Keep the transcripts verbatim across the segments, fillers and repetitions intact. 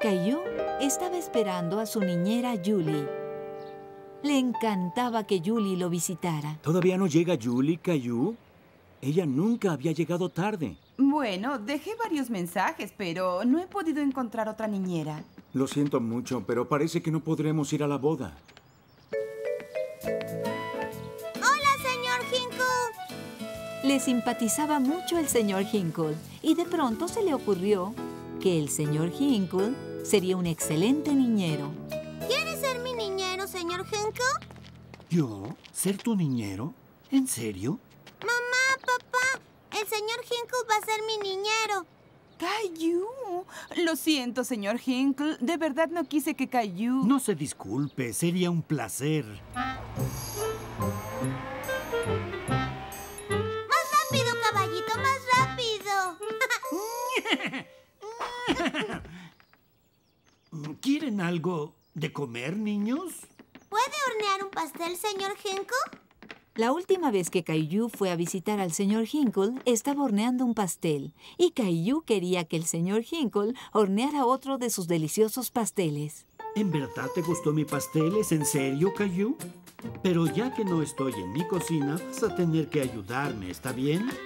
Caillou estaba esperando a su niñera Julie. Le encantaba que Julie lo visitara. ¿Todavía no llega Julie, Caillou? Ella nunca había llegado tarde. Bueno, dejé varios mensajes, pero no he podido encontrar otra niñera. Lo siento mucho, pero parece que no podremos ir a la boda. ¡Hola, señor Hinkle! Le simpatizaba mucho el señor Hinkle y de pronto se le ocurrió que el señor Hinkle sería un excelente niñero. ¿Quieres ser mi niñero, señor Hinkle? ¿Yo? ¿Ser tu niñero? ¿En serio? Mamá, papá, el señor Hinkle va a ser mi niñero. ¡Caillou! Lo siento, señor Hinkle. De verdad no quise que Caillou... No se disculpe. Sería un placer. ¡Más rápido, caballito! ¡Más rápido! ¿Quieren algo de comer, niños? ¿Puede hornear un pastel, señor Hinkle? La última vez que Caillou fue a visitar al señor Hinkle, estaba horneando un pastel. Y Caillou quería que el señor Hinkle horneara otro de sus deliciosos pasteles. ¿En verdad te gustó mi pastel? ¿Es en serio, Caillou? Pero ya que no estoy en mi cocina, vas a tener que ayudarme, ¿está bien? Puede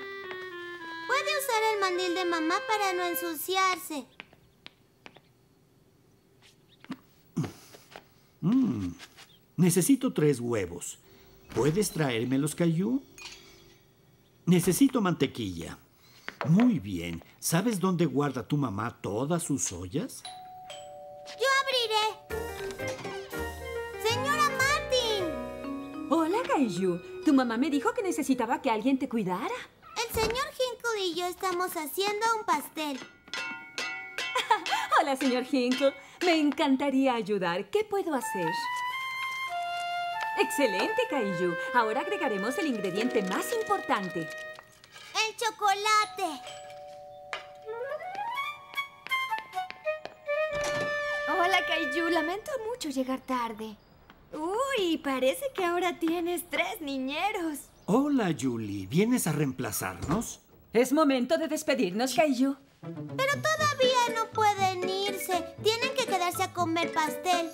usar el mandil de mamá para no ensuciarse. Mm. Necesito tres huevos. ¿Puedes traérmelos, Caillou? Necesito mantequilla. Muy bien. ¿Sabes dónde guarda tu mamá todas sus ollas? Yo abriré. ¡Señora Martin! Hola, Caillou. Tu mamá me dijo que necesitaba que alguien te cuidara. El señor Hinkle y yo estamos haciendo un pastel. Hola, señor Hinkle. Me encantaría ayudar. ¿Qué puedo hacer? ¡Excelente, Caillou! Ahora agregaremos el ingrediente más importante. ¡El chocolate! Hola, Caillou. Lamento mucho llegar tarde. ¡Uy! Parece que ahora tienes tres niñeros. Hola, Julie. ¿Vienes a reemplazarnos? Es momento de despedirnos, Caillou. Pero todavía no pueden irse. Tienen que quedarse a comer pastel.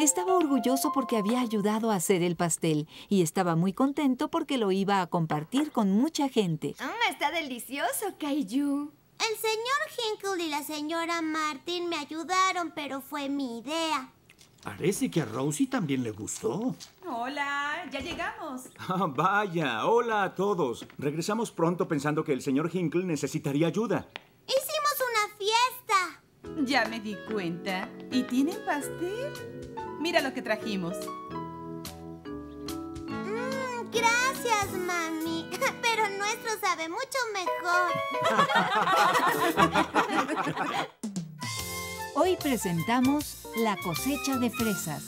Estaba orgulloso porque había ayudado a hacer el pastel y estaba muy contento porque lo iba a compartir con mucha gente. Mm, ¡está delicioso, Caillou! El señor Hinkle y la señora Martin me ayudaron, pero fue mi idea. Parece que a Rosie también le gustó. ¡Hola! ¡Ya llegamos! Ah, ¡vaya! ¡Hola a todos! Regresamos pronto pensando que el señor Hinkle necesitaría ayuda. ¡Hicimos una fiesta! Ya me di cuenta. ¿Y tienen pastel? Mira lo que trajimos. Mm, gracias, mami. Pero nuestro sabe mucho mejor. Hoy presentamos la cosecha de fresas.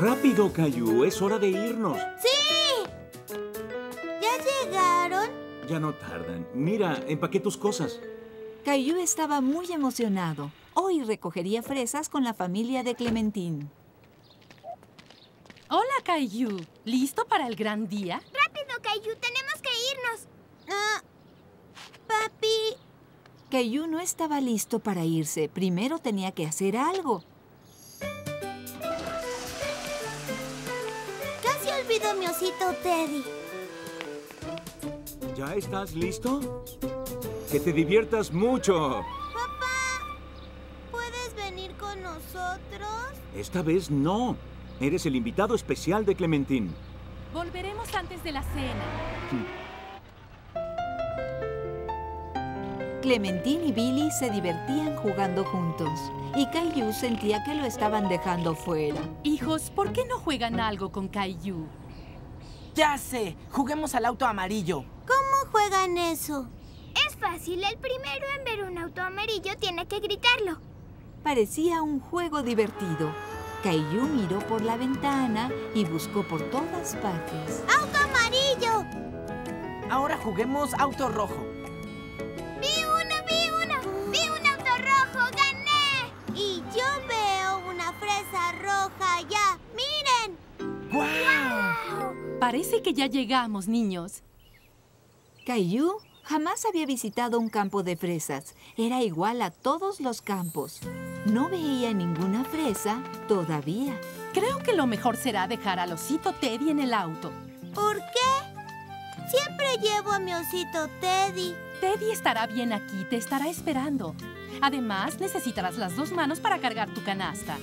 ¡Rápido, Caillou! Es hora de irnos. ¡Sí! ¿Ya llegaron? Ya no tardan. Mira, empaqué tus cosas. Caillou estaba muy emocionado. Hoy recogería fresas con la familia de Clementine. Hola, Caillou. ¿Listo para el gran día? ¡Rápido, Caillou! ¡Tenemos que irnos! Ah, ¡papi! Caillou no estaba listo para irse. Primero tenía que hacer algo. Casi olvido mi osito Teddy. ¿Ya estás listo? ¡Que te diviertas mucho! ¡Papá! ¿Puedes venir con nosotros? Esta vez no. Eres el invitado especial de Clementine. Volveremos antes de la cena. Clementine y Billy se divertían jugando juntos. Y Caillou sentía que lo estaban dejando fuera. Hijos, ¿por qué no juegan algo con Caillou? ¡Ya sé! ¡Juguemos al auto amarillo! ¿Cómo juegan eso? Fácil, el primero en ver un auto amarillo tiene que gritarlo. Parecía un juego divertido. Caillou miró por la ventana y buscó por todas partes. ¡Auto amarillo! Ahora juguemos auto rojo. ¡Vi uno, vi uno! ¡Vi un auto rojo! ¡Gané! Y yo veo una fresa roja allá. ¡Miren! ¡Guau! ¡Wow! Parece que ya llegamos, niños. Caillou Jamás había visitado un campo de fresas. Era igual a todos los campos. No veía ninguna fresa todavía. Creo que lo mejor será dejar al osito Teddy en el auto. ¿Por qué? Siempre llevo a mi osito Teddy. Teddy estará bien aquí, te estará esperando. Además, necesitarás las dos manos para cargar tu canasta.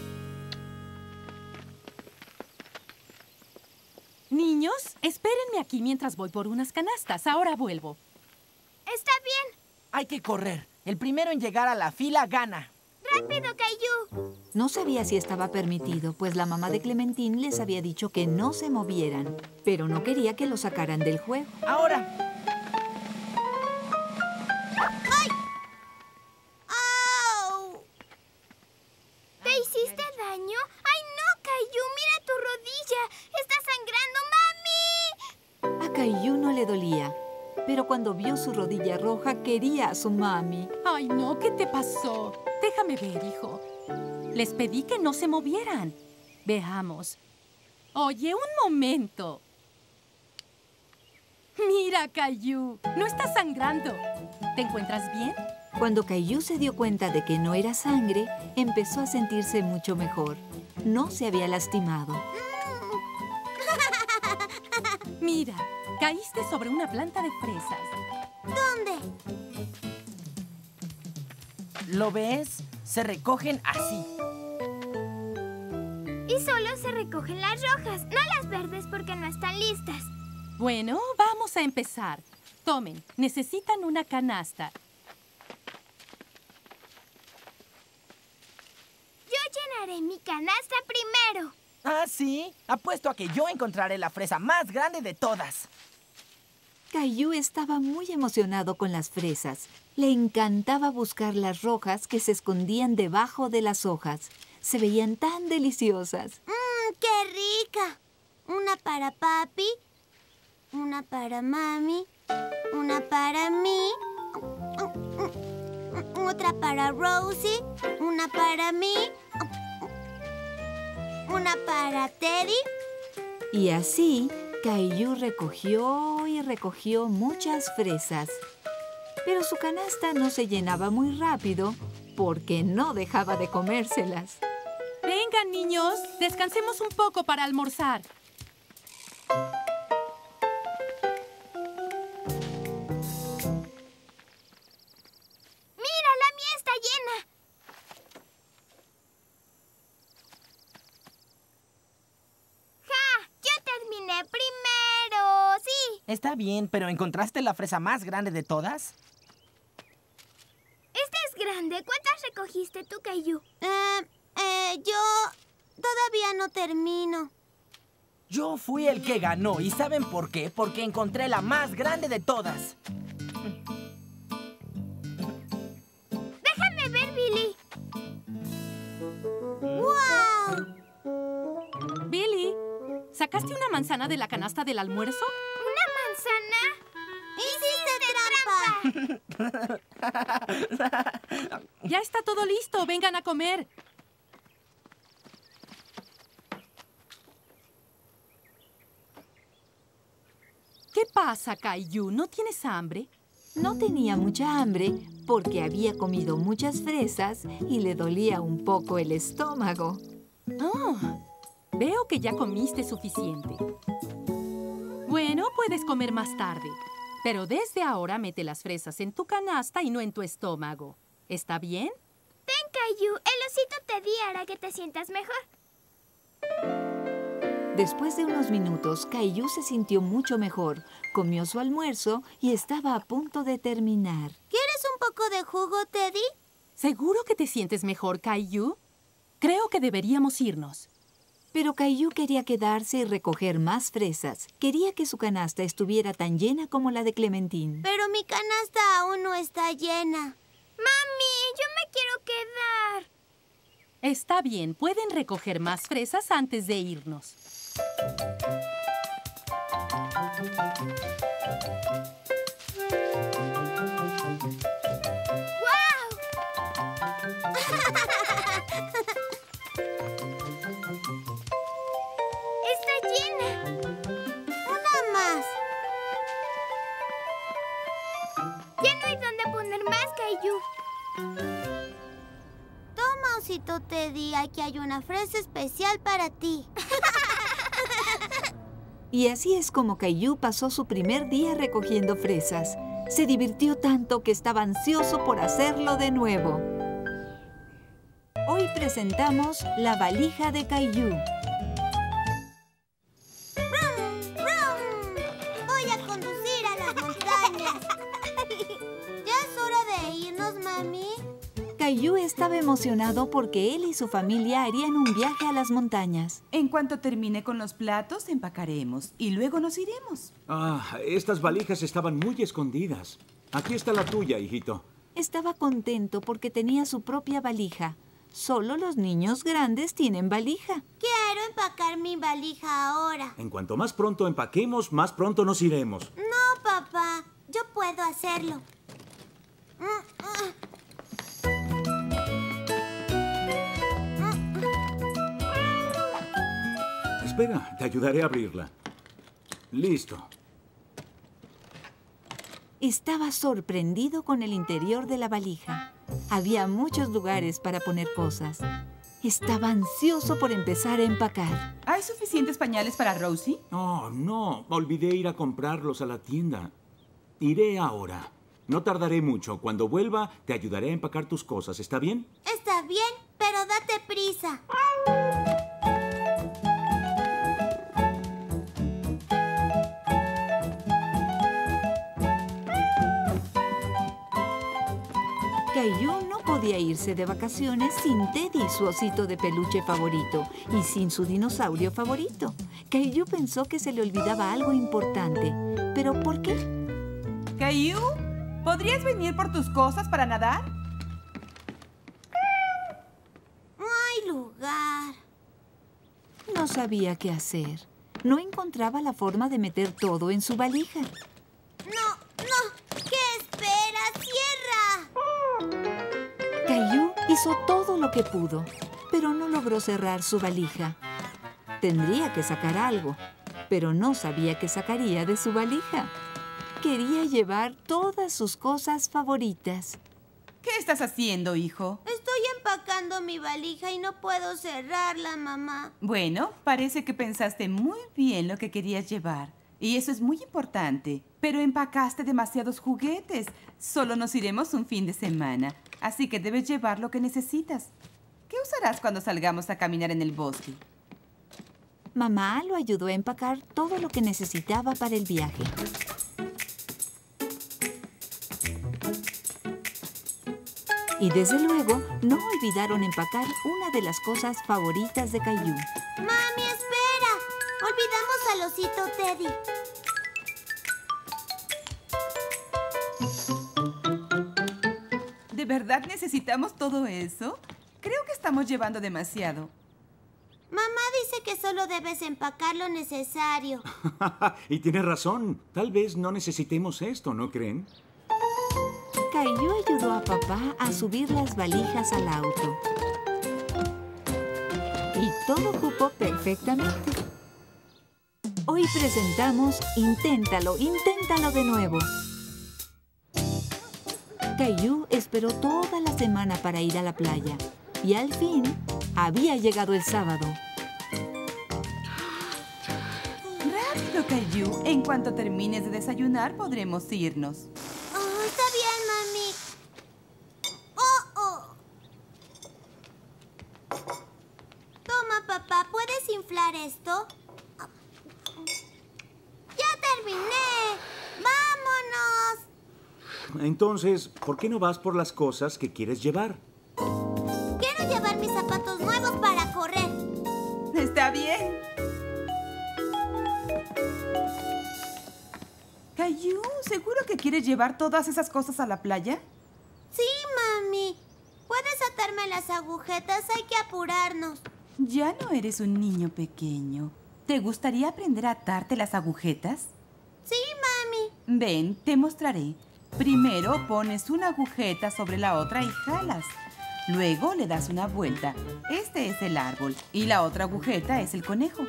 Niños, espérenme aquí mientras voy por unas canastas. Ahora vuelvo. Está bien. Hay que correr. El primero en llegar a la fila gana. ¡Rápido, Caillou! No sabía si estaba permitido, pues la mamá de Clementine les había dicho que no se movieran. Pero no quería que lo sacaran del juego. ¡Ahora! ¡Ay! ¡Oh! ¿Te ay, hiciste ay. daño? ¡Ay, no, Caillou! ¡Mira tu rodilla! ¡Está sangrando, mami! A Caillou no le dolía. Pero cuando vio su rodilla roja, quería a su mami. ¡Ay, no! ¿Qué te pasó? Déjame ver, hijo. Les pedí que no se movieran. Veamos. Oye, un momento. Mira, Caillou. No está sangrando. ¿Te encuentras bien? Cuando Caillou se dio cuenta de que no era sangre, empezó a sentirse mucho mejor. No se había lastimado. Mira. Caíste sobre una planta de fresas. ¿Dónde? ¿Lo ves? Se recogen así. Y solo se recogen las rojas, no las verdes porque no están listas. Bueno, vamos a empezar. Tomen, necesitan una canasta. Yo llenaré mi canasta primero. ¿Ah, sí? Apuesto a que yo encontraré la fresa más grande de todas. Caillou estaba muy emocionado con las fresas. Le encantaba buscar las rojas que se escondían debajo de las hojas. Se veían tan deliciosas. ¡Mmm, qué rica! Una para papi, una para mami, una para mí, otra para Rosie, una para mí, una para Teddy. Y así... Caillou recogió y recogió muchas fresas. Pero su canasta no se llenaba muy rápido porque no dejaba de comérselas. Vengan, niños, descansemos un poco para almorzar. Está bien, pero ¿encontraste la fresa más grande de todas? Esta es grande. ¿Cuántas recogiste tú, Caillou? Eh, eh, yo todavía no termino. Yo fui el que ganó. ¿Y saben por qué? Porque encontré la más grande de todas. Déjame ver, Billy. ¡Wow! Billy, ¿sacaste una manzana de la canasta del almuerzo? ¡Hiciste trampa! Ya está todo listo. Vengan a comer. ¿Qué pasa, Caillou? ¿No tienes hambre? No tenía mucha hambre porque había comido muchas fresas y le dolía un poco el estómago. Oh, veo que ya comiste suficiente. Bueno, puedes comer más tarde. Pero desde ahora mete las fresas en tu canasta y no en tu estómago. ¿Está bien? Ten, Caillou. El osito Teddy hará que te sientas mejor. Después de unos minutos, Caillou se sintió mucho mejor. Comió su almuerzo y estaba a punto de terminar. ¿Quieres un poco de jugo, Teddy? ¿Seguro que te sientes mejor, Caillou? Creo que deberíamos irnos. Pero Caillou quería quedarse y recoger más fresas. Quería que su canasta estuviera tan llena como la de Clementine. Pero mi canasta aún no está llena. ¡Mami, yo me quiero quedar! Está bien, pueden recoger más fresas antes de irnos. Ya no hay dónde poner más, Caillou. Toma, osito Teddy. Aquí hay una fresa especial para ti. Y así es como Caillou pasó su primer día recogiendo fresas. Se divirtió tanto que estaba ansioso por hacerlo de nuevo. Hoy presentamos la valija de Caillou. Caillou estaba emocionado porque él y su familia harían un viaje a las montañas. En cuanto termine con los platos, empacaremos y luego nos iremos. Ah, estas valijas estaban muy escondidas. Aquí está la tuya, hijito. Estaba contento porque tenía su propia valija. Solo los niños grandes tienen valija. Quiero empacar mi valija ahora. En cuanto más pronto empaquemos, más pronto nos iremos. No, papá. Yo puedo hacerlo. Mm, mm. Espera, te ayudaré a abrirla. Listo. Estaba sorprendido con el interior de la valija. Había muchos lugares para poner cosas. Estaba ansioso por empezar a empacar. ¿Hay suficientes pañales para Rosie? Oh, no. Olvidé ir a comprarlos a la tienda. Iré ahora. No tardaré mucho. Cuando vuelva, te ayudaré a empacar tus cosas. ¿Está bien? Está bien, pero date prisa. Caillou no podía irse de vacaciones sin Teddy, su osito de peluche favorito, y sin su dinosaurio favorito. Caillou pensó que se le olvidaba algo importante. ¿Pero por qué? Caillou, ¿podrías venir por tus cosas para nadar? No hay lugar. No sabía qué hacer. No encontraba la forma de meter todo en su valija. No, no. ¿Qué esperas? ¡Cierra! Caillou hizo todo lo que pudo, pero no logró cerrar su valija. Tendría que sacar algo, pero no sabía qué sacaría de su valija. Quería llevar todas sus cosas favoritas. ¿Qué estás haciendo, hijo? Estoy empacando mi valija y no puedo cerrarla, mamá. Bueno, parece que pensaste muy bien lo que querías llevar. Y eso es muy importante. Pero empacaste demasiados juguetes. Solo nos iremos un fin de semana. Así que debes llevar lo que necesitas. ¿Qué usarás cuando salgamos a caminar en el bosque? Mamá lo ayudó a empacar todo lo que necesitaba para el viaje. Y desde luego, no olvidaron empacar una de las cosas favoritas de Caillou. ¡Mami, espera! Olvidamos al osito Teddy. ¿De verdad necesitamos todo eso? Creo que estamos llevando demasiado. Mamá dice que solo debes empacar lo necesario. Y tiene razón. Tal vez no necesitemos esto, ¿no creen? Caillou ayudó a papá a subir las valijas al auto. Y todo ocupó perfectamente. Hoy presentamos Inténtalo, Inténtalo de Nuevo. Caillou esperó toda la semana para ir a la playa. Y al fin, había llegado el sábado. ¡Rápido, Caillou! En cuanto termines de desayunar, podremos irnos. Oh, está bien, mami. ¡Oh, oh! Toma, papá. ¿Puedes inflar esto? ¡Ya terminé! ¡Vámonos! Entonces, ¿por qué no vas por las cosas que quieres llevar? Quiero llevar mis zapatos nuevos para correr. Está bien. Caillou, ¿seguro que quieres llevar todas esas cosas a la playa? Sí, mami. ¿Puedes atarme las agujetas? Hay que apurarnos. Ya no eres un niño pequeño. ¿Te gustaría aprender a atarte las agujetas? Sí, mami. Ven, te mostraré. Primero pones una agujeta sobre la otra y jalas. Luego le das una vuelta. Este es el árbol y la otra agujeta es el conejo. ¿Un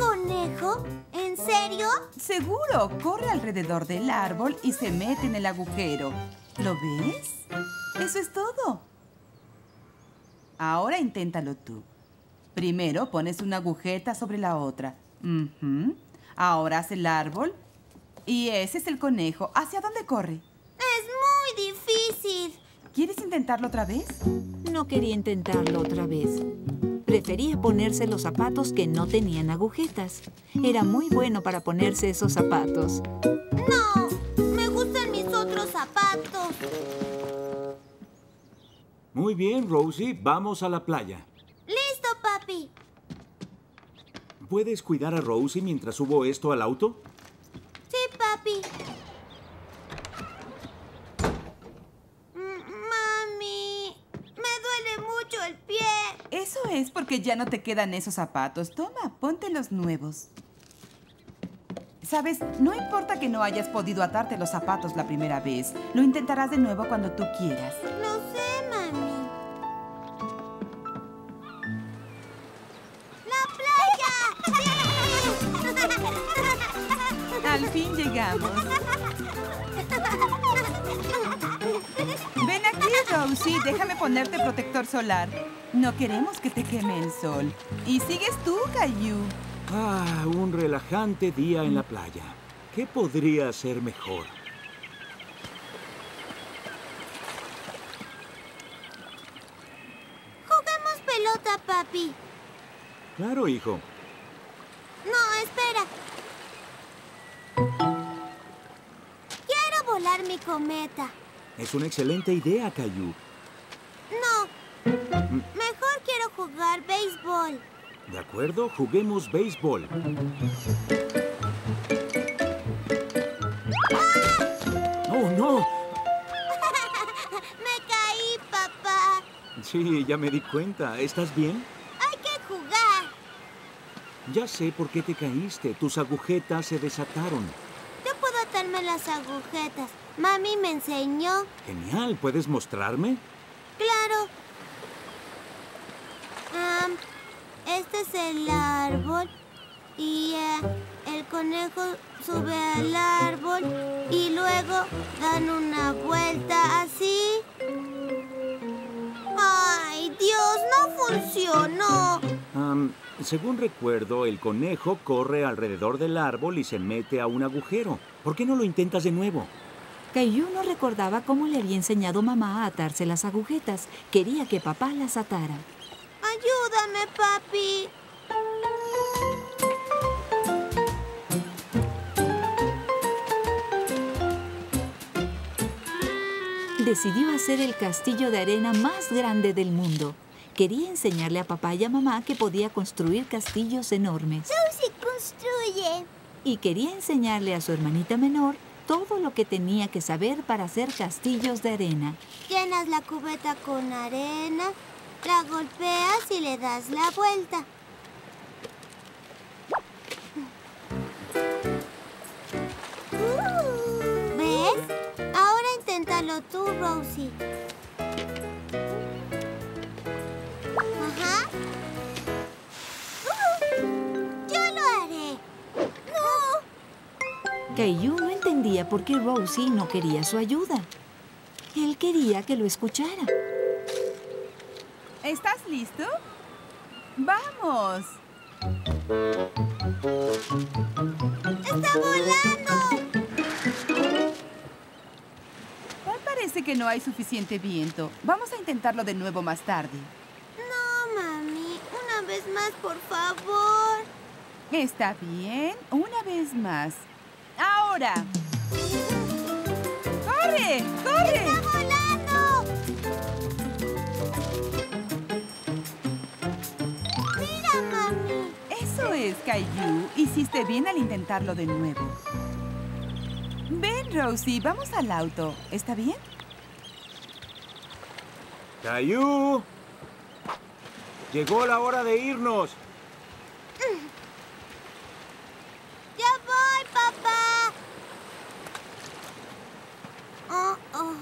conejo? ¿En serio? Seguro. Corre alrededor del árbol y se mete en el agujero. ¿Lo ves? Eso es todo. Ahora inténtalo tú. Primero pones una agujeta sobre la otra. Uh-huh. Ahora hace el árbol y ese es el conejo. ¿Hacia dónde corre? Es muy difícil. ¿Quieres intentarlo otra vez? No quería intentarlo otra vez. Prefería ponerse los zapatos que no tenían agujetas. Era muy bueno para ponerse esos zapatos. ¡No! Me gustan mis otros zapatos. Muy bien, Rosie. Vamos a la playa. ¡Listo, papi! ¿Puedes cuidar a Rosie mientras subo esto al auto? Sí, papi. Mami, me duele mucho el pie. Eso es porque ya no te quedan esos zapatos. Toma, ponte los nuevos. Sabes, no importa que no hayas podido atarte los zapatos la primera vez. Lo intentarás de nuevo cuando tú quieras. Lo sé, mami. Al fin llegamos. Ven aquí, Rosie. Déjame ponerte protector solar. No queremos que te queme el sol. Y sigues tú, Caillou. Ah, un relajante día en la playa. ¿Qué podría ser mejor? Jugamos pelota, papi. Claro, hijo. No, espera. Quiero volar mi cometa. Es una excelente idea, Caillou. No. Mejor quiero jugar béisbol. De acuerdo, juguemos béisbol. ¡Ah! ¡Oh, no! Me caí, papá. Sí, ya me di cuenta. ¿Estás bien? Hay que jugar. Ya sé por qué te caíste. Tus agujetas se desataron. Yo puedo atarme las agujetas. Mami me enseñó. Genial. ¿Puedes mostrarme? Claro. Um, este es el árbol. Y uh, el conejo sube al árbol. Y luego dan una vuelta así. ¡Ay, Dios! ¡No funcionó! Um, según recuerdo, el conejo corre alrededor del árbol y se mete a un agujero. ¿Por qué no lo intentas de nuevo? Caillou no recordaba cómo le había enseñado mamá a atarse las agujetas. Quería que papá las atara. ¡Ayúdame, papi! Decidió hacer el castillo de arena más grande del mundo. Quería enseñarle a papá y a mamá que podía construir castillos enormes. ¡Rosie construye! Y quería enseñarle a su hermanita menor todo lo que tenía que saber para hacer castillos de arena. Llenas la cubeta con arena, la golpeas y le das la vuelta. Uh, ¿Ves? Ahora inténtalo tú, Rosie. Ajá. Uh, yo lo haré. No. Caillou no entendía por qué Rosie no quería su ayuda. Él quería que lo escuchara. ¿Estás listo? ¡Vamos! ¡Está volando! Tal parece que no hay suficiente viento. Vamos a intentarlo de nuevo más tarde. No, mami. Una vez más, por favor. Está bien. Una vez más. ¡Ahora! ¡Corre! ¡Corre! ¡Está volando! Eso es, Caillou. Hiciste bien al intentarlo de nuevo. Ven, Rosie, vamos al auto. ¿Está bien? ¡Caillou! Llegó la hora de irnos. ¡Ya voy, papá! Oh, oh.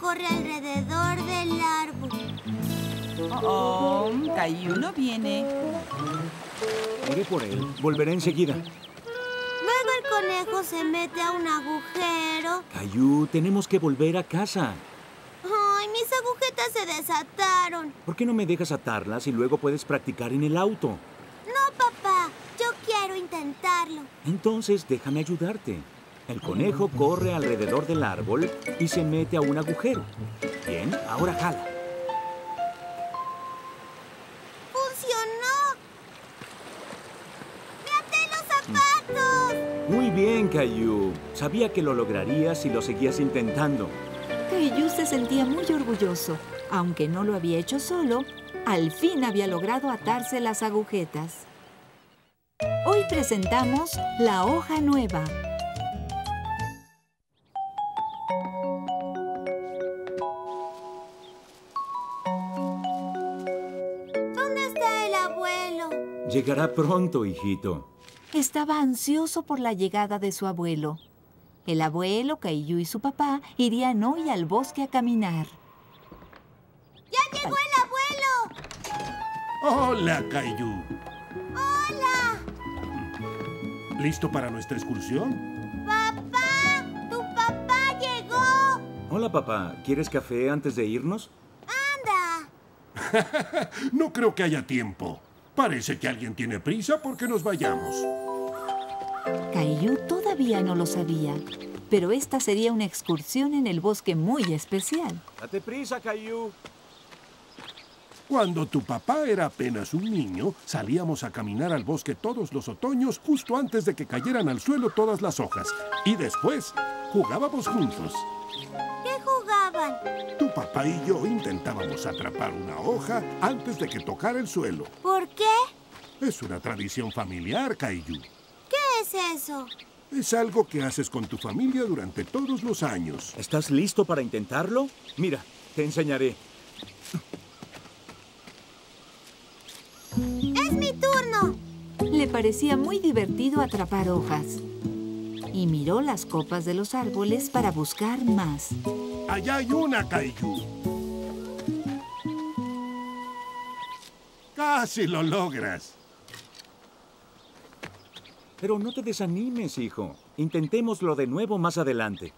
Corre alrededor de Caillou no viene. Iré por él. Volveré enseguida. Luego el conejo se mete a un agujero. Caillou, tenemos que volver a casa. Ay, mis agujetas se desataron. ¿Por qué no me dejas atarlas y luego puedes practicar en el auto? No, papá. Yo quiero intentarlo. Entonces déjame ayudarte. El conejo corre alrededor del árbol y se mete a un agujero. Bien, ahora jala. ¡Funcionó! ¡Me até los zapatos! Muy bien, Caillou. Sabía que lo lograrías si lo seguías intentando. Caillou se sentía muy orgulloso. Aunque no lo había hecho solo, al fin había logrado atarse las agujetas. Hoy presentamos La Hoja Nueva. Llegará pronto, hijito. Estaba ansioso por la llegada de su abuelo. El abuelo, Caillou y su papá irían hoy al bosque a caminar. ¡Ya llegó el abuelo! ¡Hola, Caillou! ¡Hola! ¿Listo para nuestra excursión? ¡Papá! ¡Tu papá llegó! Hola, papá. ¿Quieres café antes de irnos? ¡Anda! No creo que haya tiempo. Parece que alguien tiene prisa porque nos vayamos. Caillou todavía no lo sabía, pero esta sería una excursión en el bosque muy especial. ¡Date prisa, Caillou! Cuando tu papá era apenas un niño, salíamos a caminar al bosque todos los otoños justo antes de que cayeran al suelo todas las hojas. Y después, jugábamos juntos. ¿Qué jugaban? Tu papá y yo intentábamos atrapar una hoja antes de que tocara el suelo. ¿Por qué? Es una tradición familiar, Caillou. ¿Qué es eso? Es algo que haces con tu familia durante todos los años. ¿Estás listo para intentarlo? Mira, te enseñaré. ¡Es mi turno! Le parecía muy divertido atrapar hojas. Y miró las copas de los árboles para buscar más. ¡Allá hay una, Caillou! ¡Casi lo logras! Pero no te desanimes, hijo. Intentémoslo de nuevo más adelante.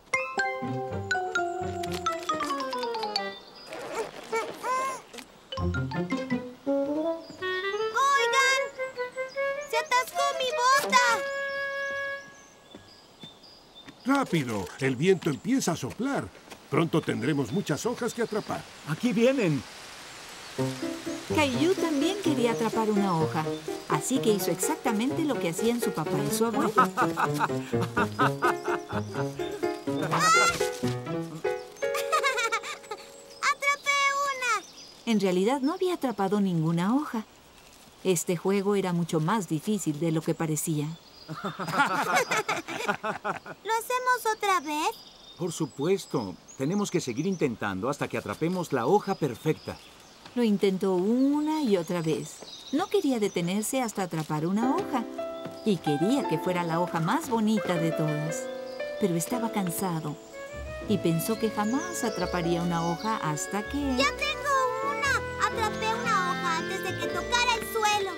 ¡Rápido! El viento empieza a soplar. Pronto tendremos muchas hojas que atrapar. ¡Aquí vienen! Caillou también quería atrapar una hoja, así que hizo exactamente lo que hacían su papá y su abuelo. ¡Atrapé una! En realidad no había atrapado ninguna hoja. Este juego era mucho más difícil de lo que parecía. ¿Lo hacemos otra vez? Por supuesto. Tenemos que seguir intentando hasta que atrapemos la hoja perfecta. Lo intentó una y otra vez. No quería detenerse hasta atrapar una hoja. Y quería que fuera la hoja más bonita de todas. Pero estaba cansado. Y pensó que jamás atraparía una hoja hasta que... ¡Ya tengo una! Atrapé una hoja antes de que tocara el suelo.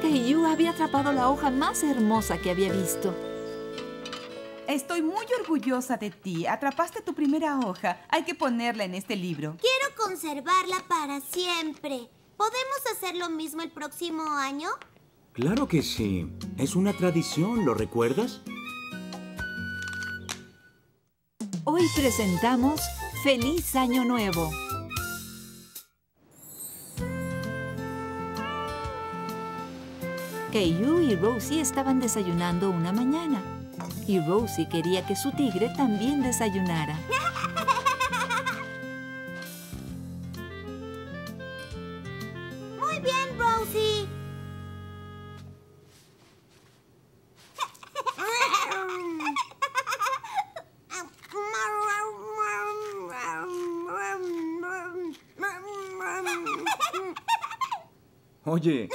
Caillou había atrapado la hoja más hermosa que había visto. Estoy muy orgullosa de ti. Atrapaste tu primera hoja. Hay que ponerla en este libro. Quiero conservarla para siempre. ¿Podemos hacer lo mismo el próximo año? Claro que sí. Es una tradición, ¿lo recuerdas? Hoy presentamos Feliz Año Nuevo. Caillou y Rosie estaban desayunando una mañana. Y Rosie quería que su tigre también desayunara. ¡Muy bien, Rosie! Oye...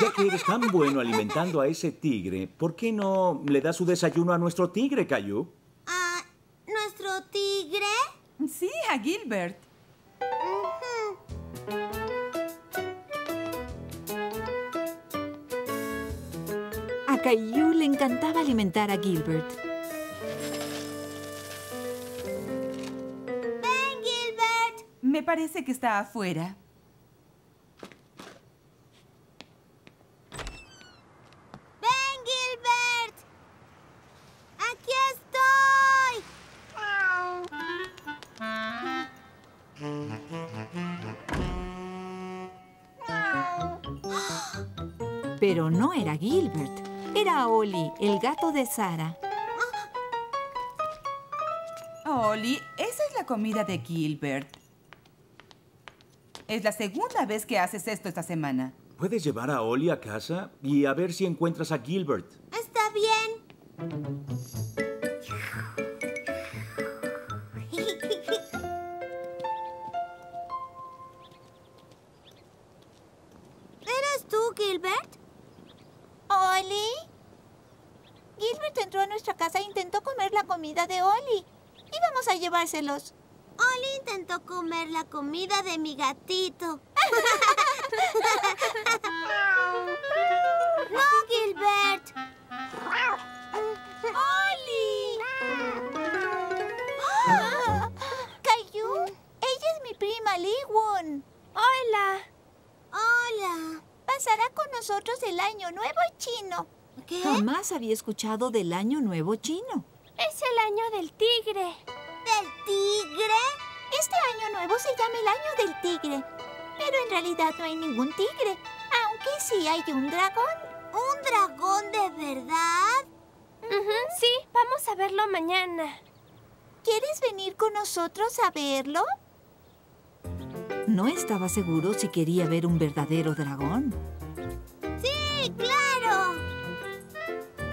Ya que eres tan bueno alimentando a ese tigre, ¿por qué no le das su desayuno a nuestro tigre, Caillou? ¿A nuestro tigre? Sí, a Gilbert. Uh-huh. A Caillou le encantaba alimentar a Gilbert. ¡Ven, Gilbert! Me parece que está afuera. ¡Ven, Gilbert! ¡Aquí estoy! Pero no era Gilbert. Era Oli, el gato de Sara. Oli, esa es la comida de Gilbert. Es la segunda vez que haces esto esta semana. ¿Puedes llevar a Oli a casa y a ver si encuentras a Gilbert? Está bien. ¿Eres tú, Gilbert? ¿Oli? Gilbert entró a nuestra casa e intentó comer la comida de Oli. Íbamos a llevárselos. Oli intentó comer la comida de mi gatito. ¡No, Gilbert! ¡Oli! ¡Oh! ¿Caillou? Ella es mi prima, Li Wong. Hola. Hola. Pasará con nosotros el Año Nuevo Chino. ¿Qué? Jamás había escuchado del Año Nuevo Chino. Es el Año del Tigre. ¿Del Tigre? Este Año Nuevo se llama el Año del Tigre. Pero en realidad no hay ningún tigre. Aunque sí hay un dragón. ¿Un dragón de verdad? Uh-huh, sí, vamos a verlo mañana. ¿Quieres venir con nosotros a verlo? No estaba seguro si quería ver un verdadero dragón. ¡Sí, claro!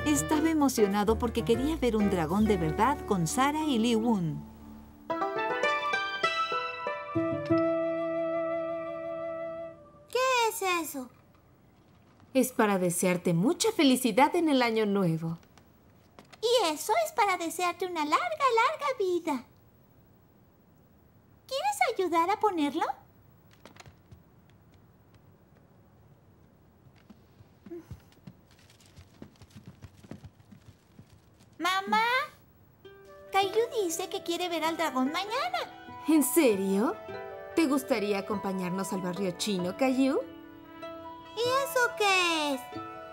Estaba emocionado porque quería ver un dragón de verdad con Sara y Li Wong. ¿Qué es eso? Es para desearte mucha felicidad en el Año Nuevo. Y eso es para desearte una larga, larga vida. ¿Quieres ayudar a ponerlo? ¡Mamá! Caillou dice que quiere ver al dragón mañana. ¿En serio? ¿Te gustaría acompañarnos al barrio chino, Caillou? ¿Y eso qué es?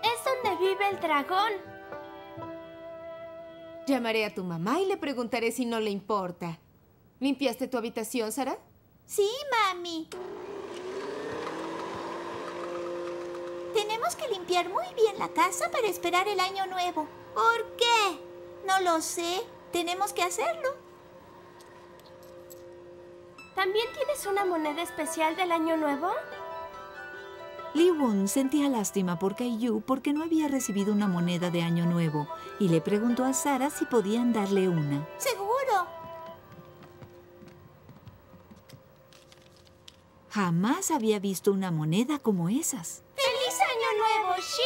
Es donde vive el dragón. Llamaré a tu mamá y le preguntaré si no le importa. ¿Limpiaste tu habitación, Sara? Sí, mami. Tenemos que limpiar muy bien la casa para esperar el Año Nuevo. ¿Por qué? No lo sé. Tenemos que hacerlo. ¿También tienes una moneda especial del Año Nuevo? Li Wong sentía lástima por Caillou porque no había recibido una moneda de Año Nuevo y le preguntó a Sara si podían darle una. ¡Seguro! Jamás había visto una moneda como esas. ¡Feliz Año Nuevo, Shin!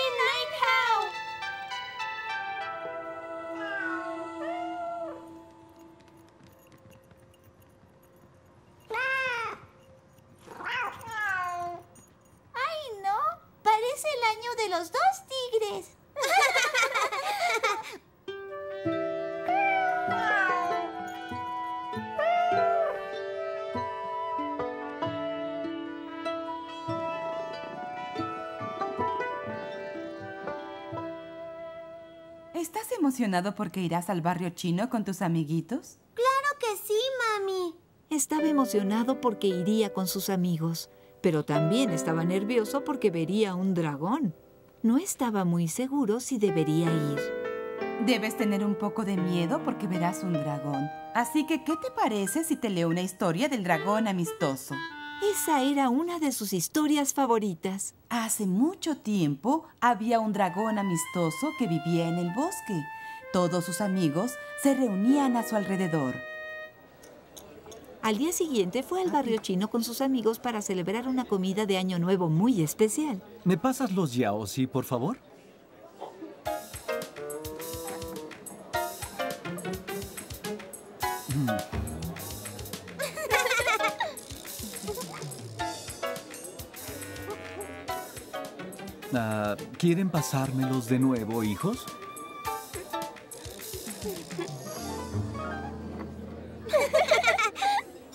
Los dos tigres. ¿Estás emocionado porque irás al barrio chino con tus amiguitos? ¡Claro que sí, mami! Estaba emocionado porque iría con sus amigos, pero también estaba nervioso porque vería un dragón. No estaba muy seguro si debería ir. Debes tener un poco de miedo porque verás un dragón. Así que, ¿qué te parece si te leo una historia del dragón amistoso? Esa era una de sus historias favoritas. Hace mucho tiempo había un dragón amistoso que vivía en el bosque. Todos sus amigos se reunían a su alrededor. Al día siguiente fue al barrio chino con sus amigos para celebrar una comida de Año Nuevo muy especial. ¿Me pasas los yaozi, por favor? Mm. Uh, ¿Quieren pasármelos de nuevo, hijos?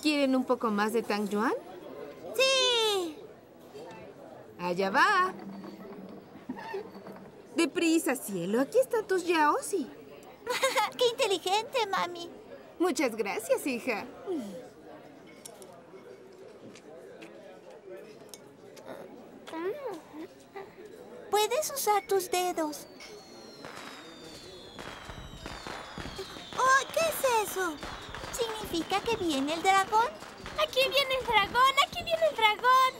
¿Quieren un poco más de Tang Yuan? ¡Sí! ¡Allá va! ¡Deprisa, cielo! Aquí están tus yaosi. ¡Qué inteligente, mami! Muchas gracias, hija. Puedes usar tus dedos. Oh, ¿qué es eso? ¿Significa que viene el dragón? ¡Aquí viene el dragón! ¡Aquí viene el dragón!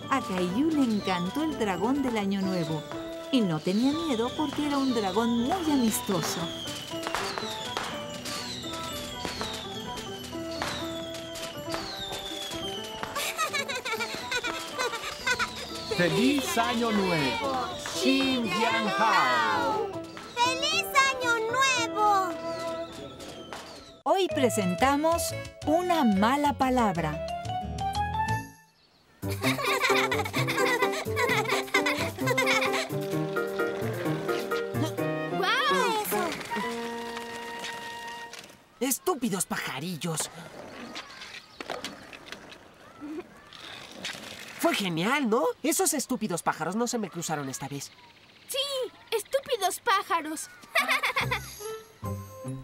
¡Wow! A Caillou le encantó el dragón del Año Nuevo. Y no tenía miedo porque era un dragón muy amistoso. ¡Feliz Año Nuevo! ¡Xin Yan Hao! ¡Feliz Año Nuevo! Hoy presentamos una mala palabra. ¡Guau! Eso. ¡Estúpidos pajarillos! Fue genial, ¿no? Esos estúpidos pájaros no se me cruzaron esta vez. ¡Sí! ¡Estúpidos pájaros!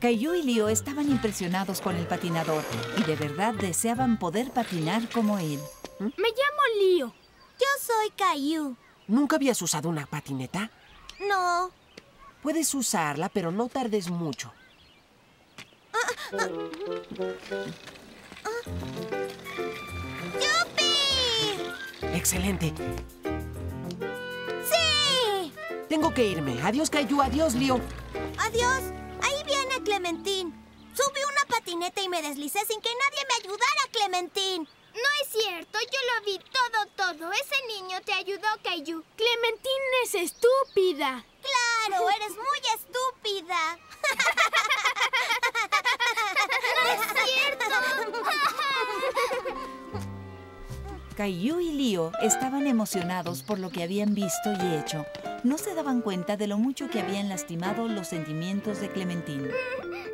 Caillou y Leo estaban impresionados con el patinador y de verdad deseaban poder patinar como él. ¿Mm? Me llamo Leo. Yo soy Caillou. ¿Nunca habías usado una patineta? No. Puedes usarla, pero no tardes mucho. Ah, ah. Ah. ¡Excelente! ¡Sí! Tengo que irme. Adiós, Caillou. Adiós, Leo. Adiós. Ahí viene Clementine. Subí una patineta y me deslicé sin que nadie me ayudara, Clementine. No es cierto. Yo lo vi todo, todo. Ese niño te ayudó, Caillou. Clementine es estúpida. ¡Claro! Eres muy estúpida. ¡No es cierto! Caillou y Leo estaban emocionados por lo que habían visto y hecho. No se daban cuenta de lo mucho que habían lastimado los sentimientos de Clementine. ¡Mírame,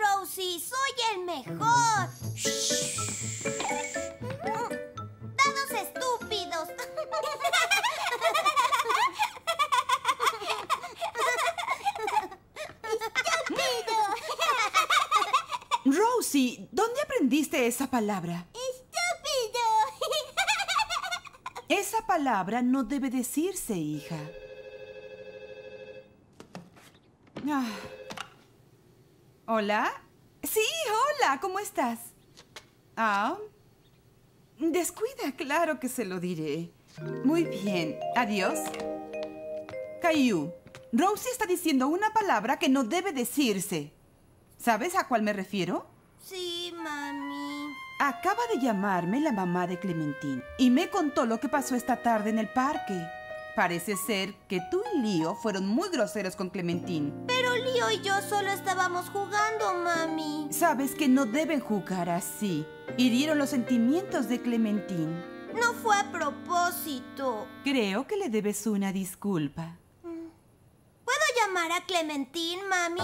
Rosie! ¡Soy el mejor! ¡Dados estúpidos! Rosie, ¿dónde aprendiste esa palabra? ¡Estúpido! Esa palabra no debe decirse, hija. Ah. ¿Hola? Sí, hola, ¿cómo estás? Ah. Descuida, claro que se lo diré. Muy bien, adiós. Caillou, Rosie está diciendo una palabra que no debe decirse. ¿Sabes a cuál me refiero? Sí, mami. Acaba de llamarme la mamá de Clementine y me contó lo que pasó esta tarde en el parque. Parece ser que tú y Leo fueron muy groseros con Clementine. Pero Leo y yo solo estábamos jugando, mami. Sabes que no deben jugar así. Hirieron los sentimientos de Clementine. No fue a propósito. Creo que le debes una disculpa. ¿Puedo llamar a Clementine, mami?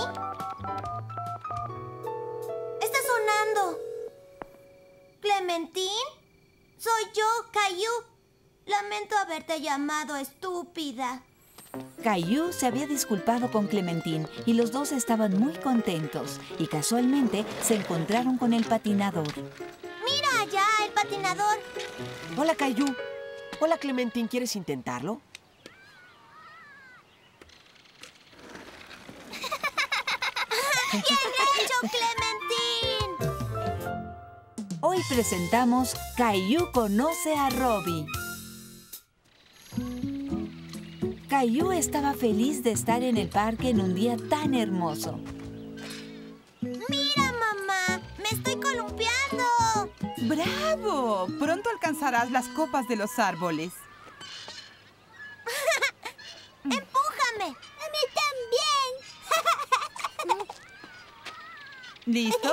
¡Está sonando! ¿Clementine? Soy yo, Caillou. Lamento haberte llamado estúpida. Caillou se había disculpado con Clementine y los dos estaban muy contentos. Y casualmente se encontraron con el patinador. ¡Mira allá, el patinador! Hola, Caillou. Hola, Clementine. ¿Quieres intentarlo? ¡Bien hecho, Clementine! Hoy presentamos Caillou conoce a Robbie. Caillou estaba feliz de estar en el parque en un día tan hermoso. ¡Mira, mamá! ¡Me estoy columpiando! ¡Bravo! Pronto alcanzarás las copas de los árboles. ¡Empújame! ¡A mí también! ¿Listo?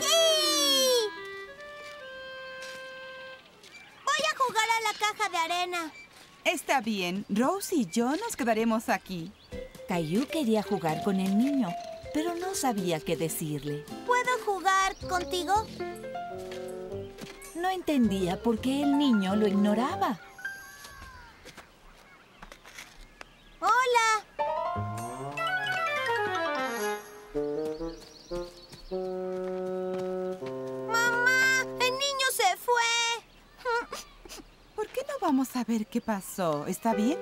¡Sí! Voy a jugar a la caja de arena. Está bien. Rose y yo nos quedaremos aquí. Caillou quería jugar con el niño, pero no sabía qué decirle. ¿Puedo jugar contigo? No entendía por qué el niño lo ignoraba. Vamos a ver qué pasó. ¿Está bien?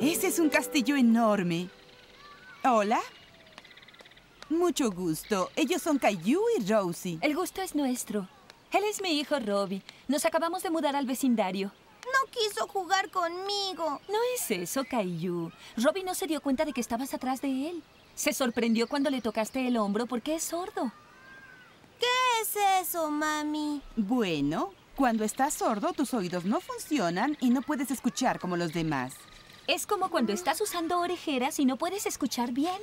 Ese es un castillo enorme. ¿Hola? Mucho gusto. Ellos son Caillou y Rosie. El gusto es nuestro. Él es mi hijo, Robbie. Nos acabamos de mudar al vecindario. No quiso jugar conmigo. No es eso, Caillou. Robbie no se dio cuenta de que estabas atrás de él. Se sorprendió cuando le tocaste el hombro porque es sordo. ¿Qué es eso, mami? Bueno, cuando estás sordo, tus oídos no funcionan y no puedes escuchar como los demás. Es como cuando estás usando orejeras y no puedes escuchar bien.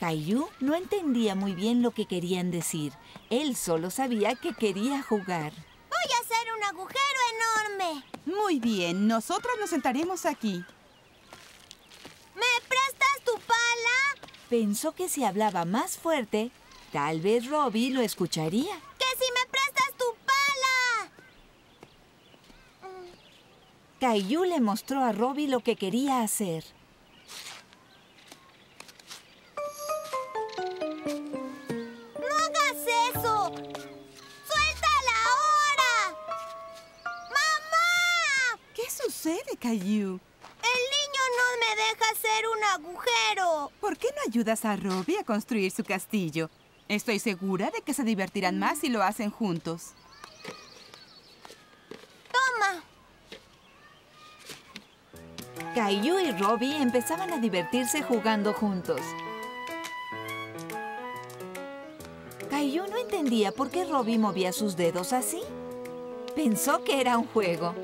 Caillou no entendía muy bien lo que querían decir. Él solo sabía que quería jugar. ¡Voy a hacer un agujero enorme! Muy bien, nosotros nos sentaremos aquí. ¿Me prestas tu pala? Pensó que si hablaba más fuerte... tal vez Robbie lo escucharía. ¡Que si me prestas tu pala! Caillou le mostró a Robbie lo que quería hacer. ¡No hagas eso! ¡Suéltala ahora! ¡Mamá! ¿Qué sucede, Caillou? No me deja hacer un agujero. ¿Por qué no ayudas a Robbie a construir su castillo? Estoy segura de que se divertirán más si lo hacen juntos. ¡Toma! Caillou y Robbie empezaban a divertirse jugando juntos. Caillou no entendía por qué Robbie movía sus dedos así. Pensó que era un juego.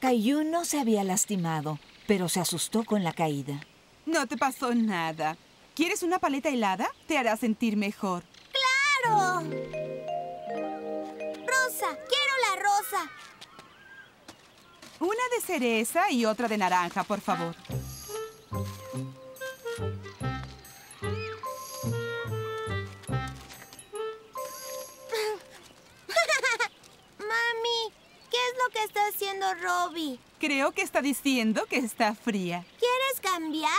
Caillou no se había lastimado, pero se asustó con la caída. No te pasó nada. ¿Quieres una paleta helada? Te hará sentir mejor. ¡Claro! ¡Rosa! ¡Quiero la rosa! Una de cereza y otra de naranja, por favor. Robbie. Creo que está diciendo que está fría. ¿Quieres cambiar?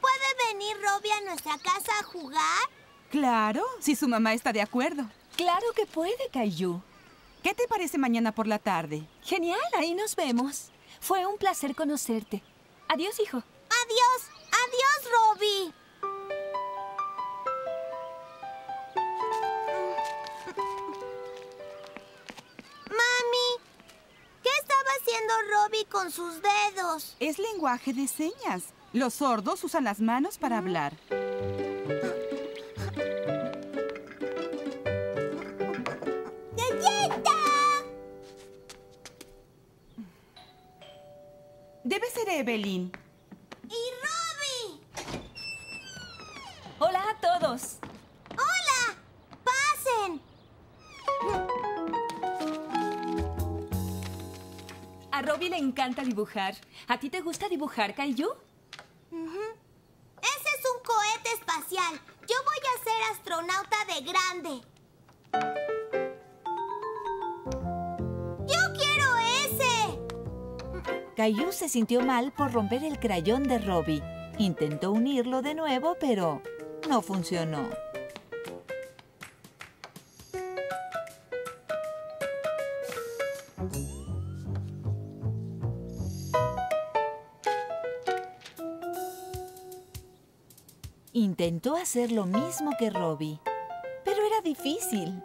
¿Puede venir Robbie a nuestra casa a jugar? Claro, si su mamá está de acuerdo. Claro que puede, Caillou. ¿Qué te parece mañana por la tarde? Genial, ahí nos vemos. Fue un placer conocerte. Adiós, hijo. Adiós. Adiós, Robbie. Robbie con sus dedos. Es lenguaje de señas. Los sordos usan las manos para hablar. ¡Galleta! Debe ser Evelyn. ¡Y Robbie! ¡Hola a todos! ¡Hola! ¡Pasen! A Robbie le encanta dibujar. ¿A ti te gusta dibujar, Caillou? Uh-huh. Ese es un cohete espacial. Yo voy a ser astronauta de grande. ¡Yo quiero ese! Caillou se sintió mal por romper el crayón de Robbie. Intentó unirlo de nuevo, pero no funcionó. Intentó hacer lo mismo que Robbie, pero era difícil.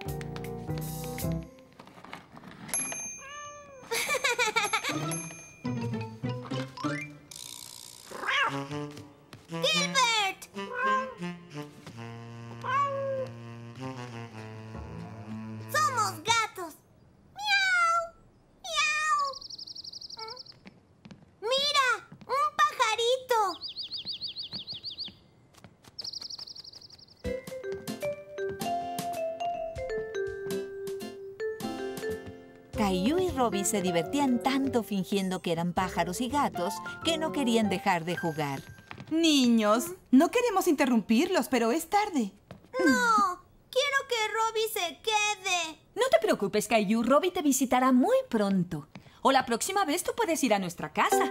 Caillou y Robbie se divertían tanto fingiendo que eran pájaros y gatos que no querían dejar de jugar. Niños, no queremos interrumpirlos, pero es tarde. No, quiero que Robbie se quede. No te preocupes, Caillou. Robbie te visitará muy pronto. O la próxima vez tú puedes ir a nuestra casa.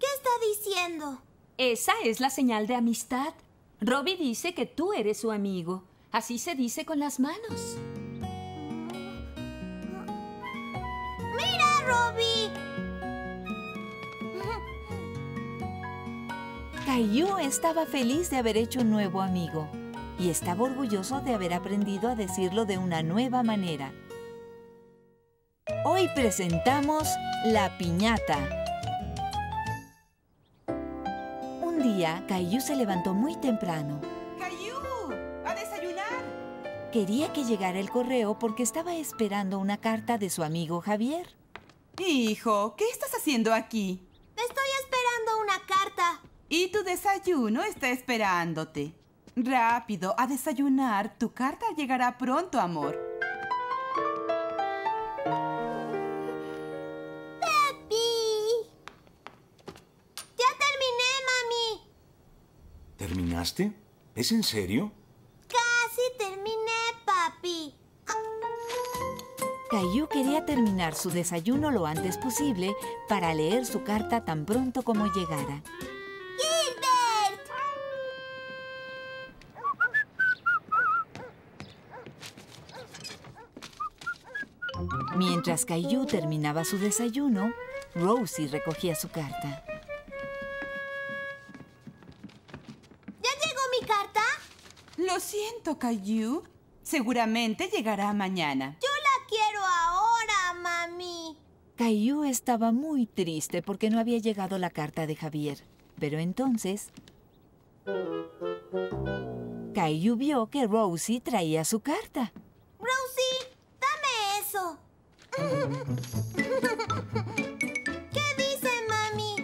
¿Qué está diciendo? Esa es la señal de amistad. Robbie dice que tú eres su amigo. Así se dice con las manos. ¡Mira, Robbie! Caillou estaba feliz de haber hecho un nuevo amigo y estaba orgulloso de haber aprendido a decirlo de una nueva manera. Hoy presentamos la piñata. Un día, Caillou se levantó muy temprano. Quería que llegara el correo porque estaba esperando una carta de su amigo Javier. Hijo, ¿qué estás haciendo aquí? Estoy esperando una carta. Y tu desayuno está esperándote. Rápido, a desayunar. Tu carta llegará pronto, amor. ¡Papi! Ya terminé, mami. ¿Terminaste? ¿Es en serio? Caillou quería terminar su desayuno lo antes posible para leer su carta tan pronto como llegara. ¡Gilbert! Mientras Caillou terminaba su desayuno, Rosie recogía su carta. ¿Ya llegó mi carta? Lo siento, Caillou. Seguramente llegará mañana. Yo quiero ahora, mami. Caillou estaba muy triste porque no había llegado la carta de Javier. Pero entonces... Caillou vio que Rosie traía su carta. Rosie, dame eso. ¿Qué dice, mami?